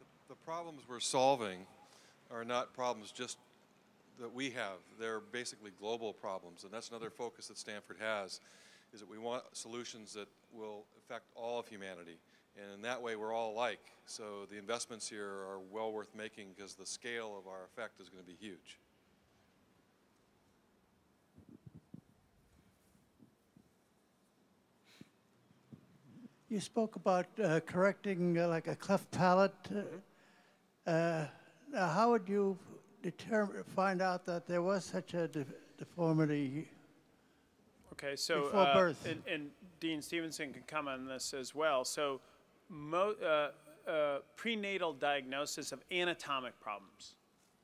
The, the problems we're solving are not problems just that we have. They're basically global problems, and that's another focus that Stanford has, is that we want solutions that will affect all of humanity. And in that way, we're all alike. So the investments here are well worth making because the scale of our effect is going to be huge. You spoke about uh, correcting uh, like a cleft palate. Uh, uh, now how would you determine, find out that there was such a de deformity okay, so, before uh, birth? And, and Dean Stevenson can comment on this as well. So mo uh, uh, prenatal diagnosis of anatomic problems,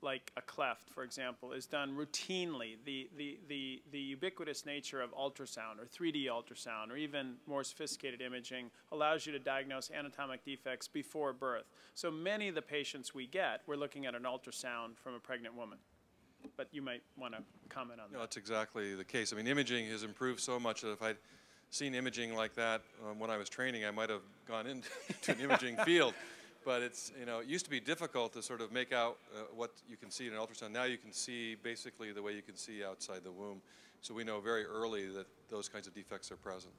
like a cleft, for example, is done routinely. The, the, the, the ubiquitous nature of ultrasound or three D ultrasound or even more sophisticated imaging allows you to diagnose anatomic defects before birth. So many of the patients we get, we're looking at an ultrasound from a pregnant woman. But you might want to comment on that. No, that's exactly the case. I mean, imaging has improved so much that if I'd seen imaging like that um, when I was training, I might have gone into an imaging field. But it's, you know, it used to be difficult to sort of make out uh, what you can see in an ultrasound. Now you can see basically the way you can see outside the womb. So we know very early that those kinds of defects are present.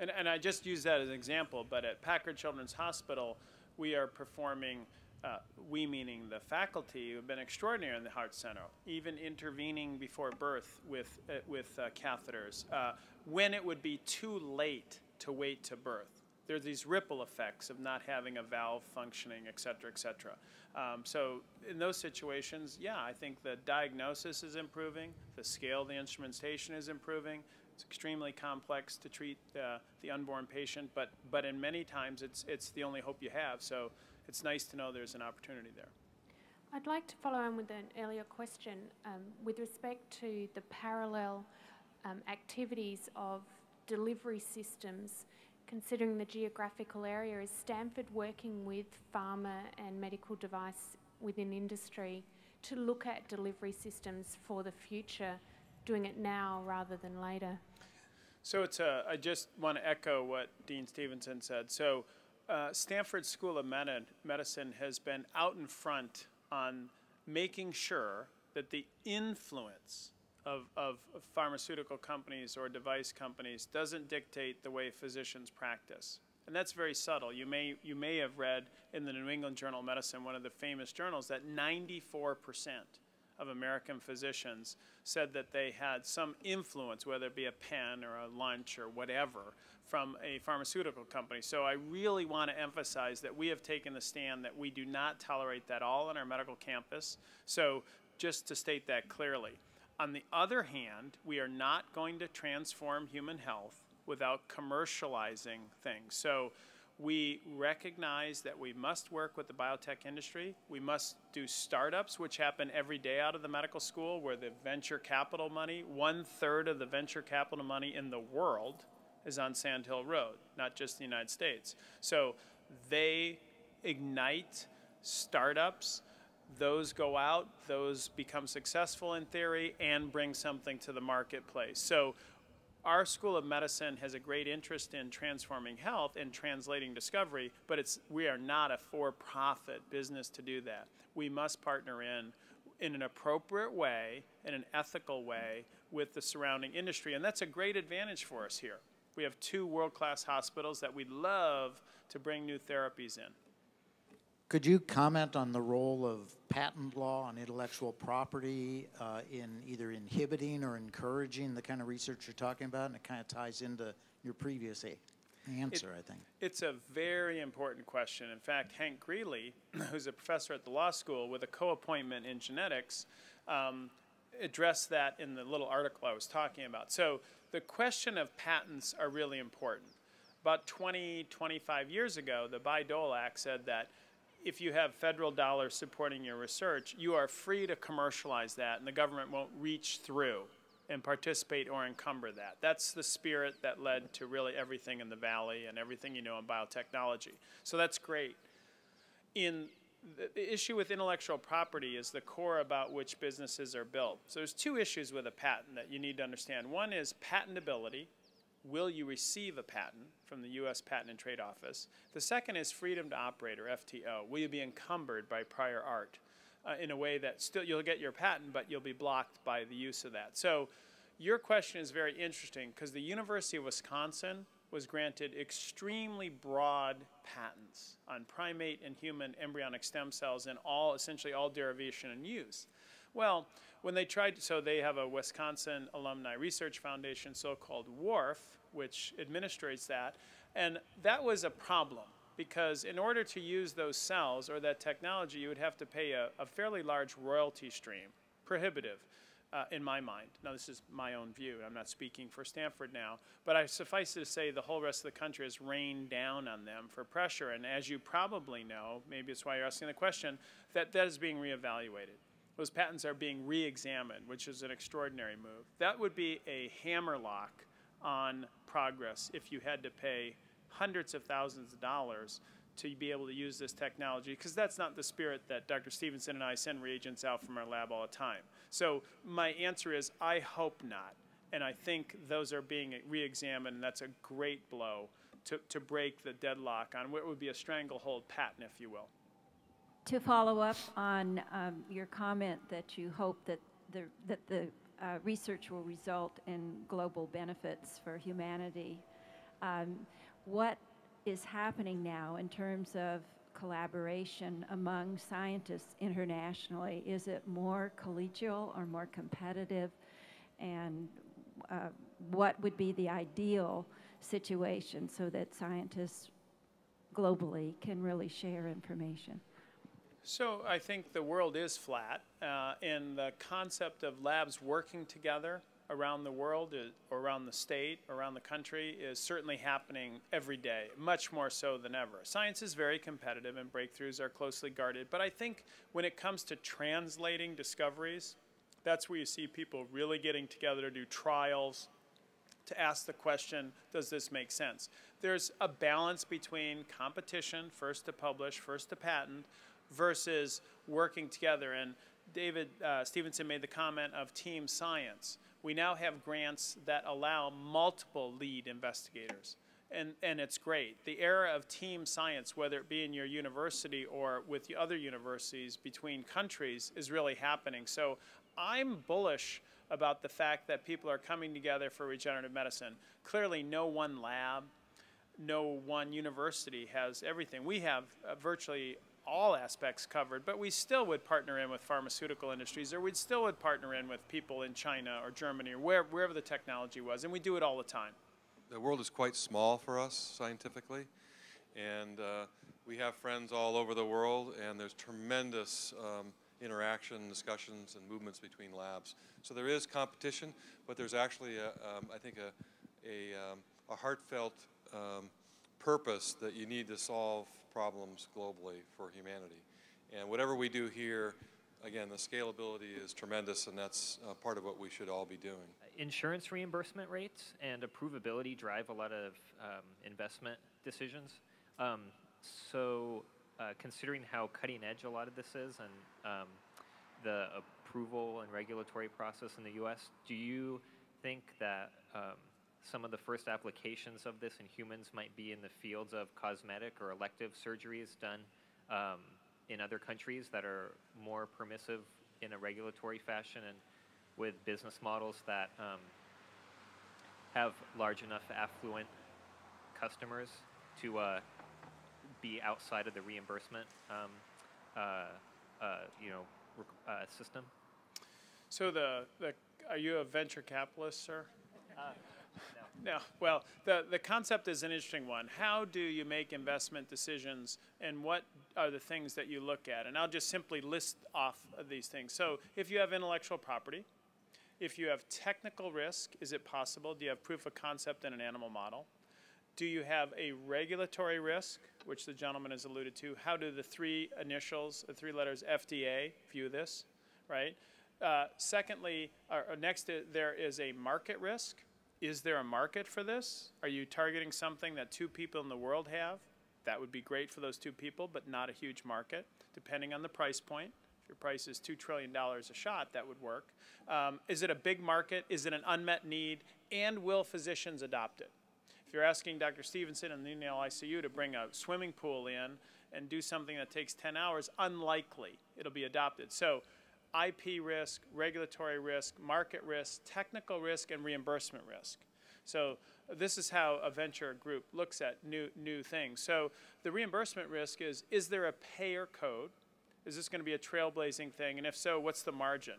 And, and I just use that as an example, but at Packard Children's Hospital, we are performing, uh, we meaning the faculty, who have been extraordinary in the Heart Center, even intervening before birth with, uh, with uh, catheters, uh, when it would be too late to wait to birth. There's these ripple effects of not having a valve functioning, et cetera, et cetera. Um, so in those situations, yeah, I think the diagnosis is improving. The scale of the instrumentation is improving. It's extremely complex to treat uh, the unborn patient, but, but in many times it's, it's the only hope you have. So it's nice to know there's an opportunity there. I'd like to follow on with an earlier question um, with respect to the parallel um, activities of delivery systems. Considering the geographical area, is Stanford working with pharma and medical device within industry to look at delivery systems for the future, doing it now rather than later? So it's a, I just want to echo what Dean Stevenson said. So uh, Stanford School of Med- Medicine has been out in front on making sure that the influence Of, of pharmaceutical companies or device companies doesn't dictate the way physicians practice. And that's very subtle. You may, you may have read in the New England Journal of Medicine, one of the famous journals, that ninety-four percent of American physicians said that they had some influence, whether it be a pen or a lunch or whatever, from a pharmaceutical company. So I really want to emphasize that we have taken the stand that we do not tolerate that all on our medical campus. So just to state that clearly. On the other hand, we are not going to transform human health without commercializing things. So we recognize that we must work with the biotech industry. We must do startups, which happen every day out of the medical school, where the venture capital money, one third of the venture capital money in the world is on Sand Hill Road, not just the United States. So they ignite startups. Those go out, those become successful in theory, and bring something to the marketplace. So our School of Medicine has a great interest in transforming health and translating discovery, but it's, we are not a for-profit business to do that. We must partner in, in an appropriate way, in an ethical way, with the surrounding industry, and that's a great advantage for us here. We have two world-class hospitals that we'd love to bring new therapies in. Could you comment on the role of patent law and intellectual property uh, in either inhibiting or encouraging the kind of research you're talking about? And it kind of ties into your previous answer, it, I think. It's a very important question. In fact, Hank Greeley, who's a professor at the law school with a co-appointment in genetics, um, addressed that in the little article I was talking about. So the question of patents are really important. About twenty, twenty-five years ago, the Bayh-Dole Act said that if you have federal dollars supporting your research, you are free to commercialize that, and the government won't reach through and participate or encumber that. That's the spirit that led to really everything in the Valley and everything you know in biotechnology. So that's great. In the issue with intellectual property is the core about which businesses are built. So there's two issues with a patent that you need to understand. One is patentability. Will you receive a patent from the U S Patent and Trade Office? The second is freedom to operate, or F T O. Will you be encumbered by prior art uh, in a way that still you'll get your patent, but you'll be blocked by the use of that? So your question is very interesting, because the University of Wisconsin was granted extremely broad patents on primate and human embryonic stem cells in all, essentially all derivation and use. Well, when they tried, so they have a Wisconsin Alumni Research Foundation, so-called W A R F, which administrates that, and that was a problem, because in order to use those cells or that technology, you would have to pay a, a fairly large royalty stream, prohibitive, uh, in my mind. Now, this is my own view. I'm not speaking for Stanford now, but I suffice it to say the whole rest of the country has rained down on them for pressure, and as you probably know, maybe it's why you're asking the question, that that is being reevaluated. Those patents are being re-examined, which is an extraordinary move. That would be a hammerlock on progress if you had to pay hundreds of thousands of dollars to be able to use this technology, because that's not the spirit that Doctor Stevenson and I send reagents out from our lab all the time. So my answer is, I hope not. And I think those are being re-examined, and that's a great blow to, to break the deadlock on what would be a stranglehold patent, if you will. To follow up on um, your comment that you hope that the, that the uh, research will result in global benefits for humanity, um, what is happening now in terms of collaboration among scientists internationally? Is it more collegial or more competitive? And uh, what would be the ideal situation so that scientists globally can really share information? So I think the world is flat, uh, and the concept of labs working together around the world, is, around the state, around the country, is certainly happening every day, much more so than ever. Science is very competitive, and breakthroughs are closely guarded. But I think when it comes to translating discoveries, that's where you see people really getting together to do trials, to ask the question, does this make sense? There's a balance between competition, first to publish, first to patent, versus working together. And David uh, Stevenson made the comment of team science. We now have grants that allow multiple lead investigators, and, and it's great. The era of team science, whether it be in your university or with the other universities between countries, is really happening. So I'm bullish about the fact that people are coming together for regenerative medicine. Clearly no one lab, no one university has everything. We have uh, virtually all aspects covered, but we still would partner in with pharmaceutical industries, or we'd still would partner in with people in China or Germany or where, wherever the technology was, and we do it all the time. The world is quite small for us scientifically, and uh, we have friends all over the world, and there's tremendous um, interaction, discussions, and movements between labs. So there is competition, but there's actually, a, um, I think, a, a, um, a heartfelt um, purpose that you need to solve problems globally for humanity. And whatever we do here, again, the scalability is tremendous, and that's uh, part of what we should all be doing. Insurance reimbursement rates and approvability drive a lot of um, investment decisions. Um, so uh, considering how cutting edge a lot of this is and um, the approval and regulatory process in the U S, do you think that um, some of the first applications of this in humans might be in the fields of cosmetic or elective surgeries done um, in other countries that are more permissive in a regulatory fashion and with business models that um, have large enough affluent customers to uh, be outside of the reimbursement um, uh, uh, you know, uh, system? So the, the, are you a venture capitalist, sir? Uh, No. Well, the, the concept is an interesting one. How do you make investment decisions, and what are the things that you look at? And I'll just simply list off of these things. So if you have intellectual property, if you have technical risk, is it possible? Do you have proof of concept in an animal model? Do you have a regulatory risk, which the gentleman has alluded to? How do the three initials, the three letters F D A view this, right? Uh, secondly, or, or next uh, there is a market risk. Is there a market for this? Are you targeting something that two people in the world have? That would be great for those two people, but not a huge market, depending on the price point. If your price is two trillion dollars a shot, that would work. Um, is it a big market? Is it an unmet need? And will physicians adopt it? If you're asking Doctor Stevenson in the neonatal I C U to bring a swimming pool in and do something that takes ten hours, unlikely it'll be adopted. So I P risk, regulatory risk, market risk, technical risk, and reimbursement risk. So this is how a venture group looks at new, new things. So the reimbursement risk is, is there a payer code? Is this going to be a trailblazing thing? And if so, what's the margin?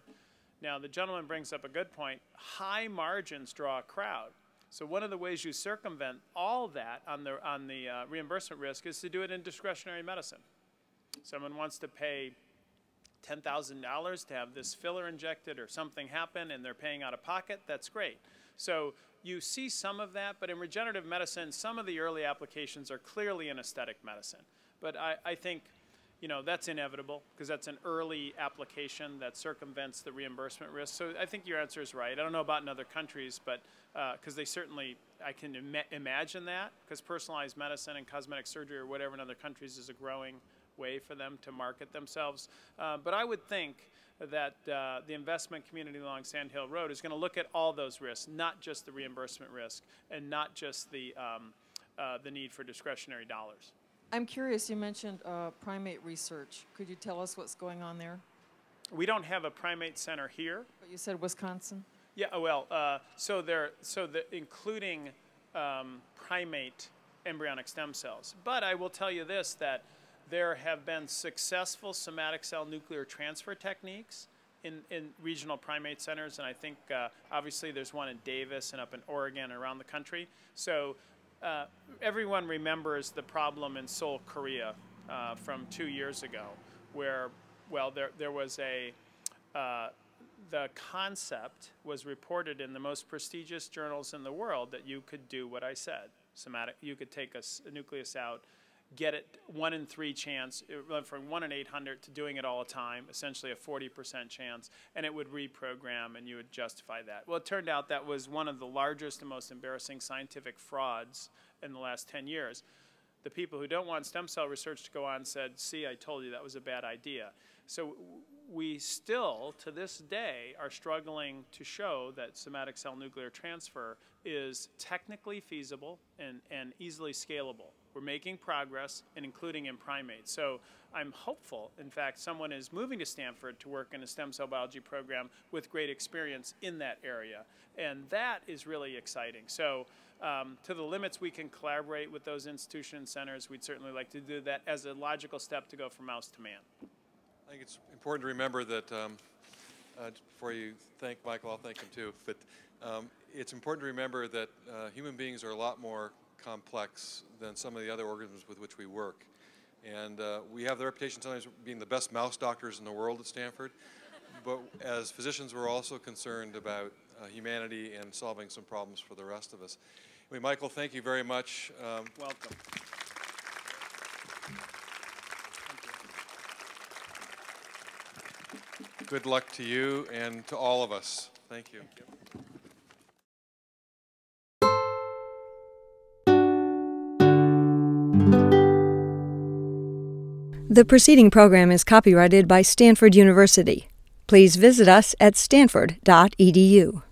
Now, the gentleman brings up a good point. High margins draw a crowd. So one of the ways you circumvent all that on the, on the uh, reimbursement risk is to do it in discretionary medicine. Someone wants to pay ten thousand dollars to have this filler injected or something happen and they're paying out of pocket, that's great. So you see some of that, but in regenerative medicine, some of the early applications are clearly in aesthetic medicine. But I, I think, you know, that's inevitable because that's an early application that circumvents the reimbursement risk. So I think your answer is right. I don't know about in other countries, but because uh, they certainly, I can im imagine that because personalized medicine and cosmetic surgery or whatever in other countries is a growing way for them to market themselves. Uh, but I would think that uh, the investment community along Sand Hill Road is going to look at all those risks, not just the reimbursement risk and not just the, um, uh, the need for discretionary dollars. I'm curious, you mentioned uh, primate research. Could you tell us what's going on there? We don't have a primate center here. But you said Wisconsin? Yeah, well, uh, so, there, so the, including um, primate embryonic stem cells. But I will tell you this, that there have been successful somatic cell nuclear transfer techniques in, in regional primate centers, and I think uh, obviously there's one in Davis and up in Oregon and around the country. So uh, everyone remembers the problem in Seoul, Korea uh, from two years ago where, well, there, there was a, uh, the concept was reported in the most prestigious journals in the world that you could do what I said, somatic, you could take a, a nucleus out, get it one in three chance, it went from one in eight hundred to doing it all the time, essentially a forty percent chance, and it would reprogram and you would justify that. Well, it turned out that was one of the largest and most embarrassing scientific frauds in the last ten years. The people who don't want stem cell research to go on said, see, I told you that was a bad idea. So we still, to this day, are struggling to show that somatic cell nuclear transfer is technically feasible and, and easily scalable. We're making progress and including in primates. So I'm hopeful. In fact, someone is moving to Stanford to work in a stem cell biology program with great experience in that area. And that is really exciting. So um, to the limits we can collaborate with those institutions and centers, we'd certainly like to do that as a logical step to go from mouse to man. I think it's important to remember that, um, uh, before you thank Michael, I'll thank him too, but um, it's important to remember that uh, human beings are a lot more complex than some of the other organisms with which we work. And uh, we have the reputation sometimes of being the best mouse doctors in the world at Stanford, but as physicians we're also concerned about uh, humanity and solving some problems for the rest of us. Anyway, Michael, thank you very much. Um, Welcome. Good luck to you and to all of us. Thank you. Thank you. The preceding program is copyrighted by Stanford University. Please visit us at stanford dot e d u.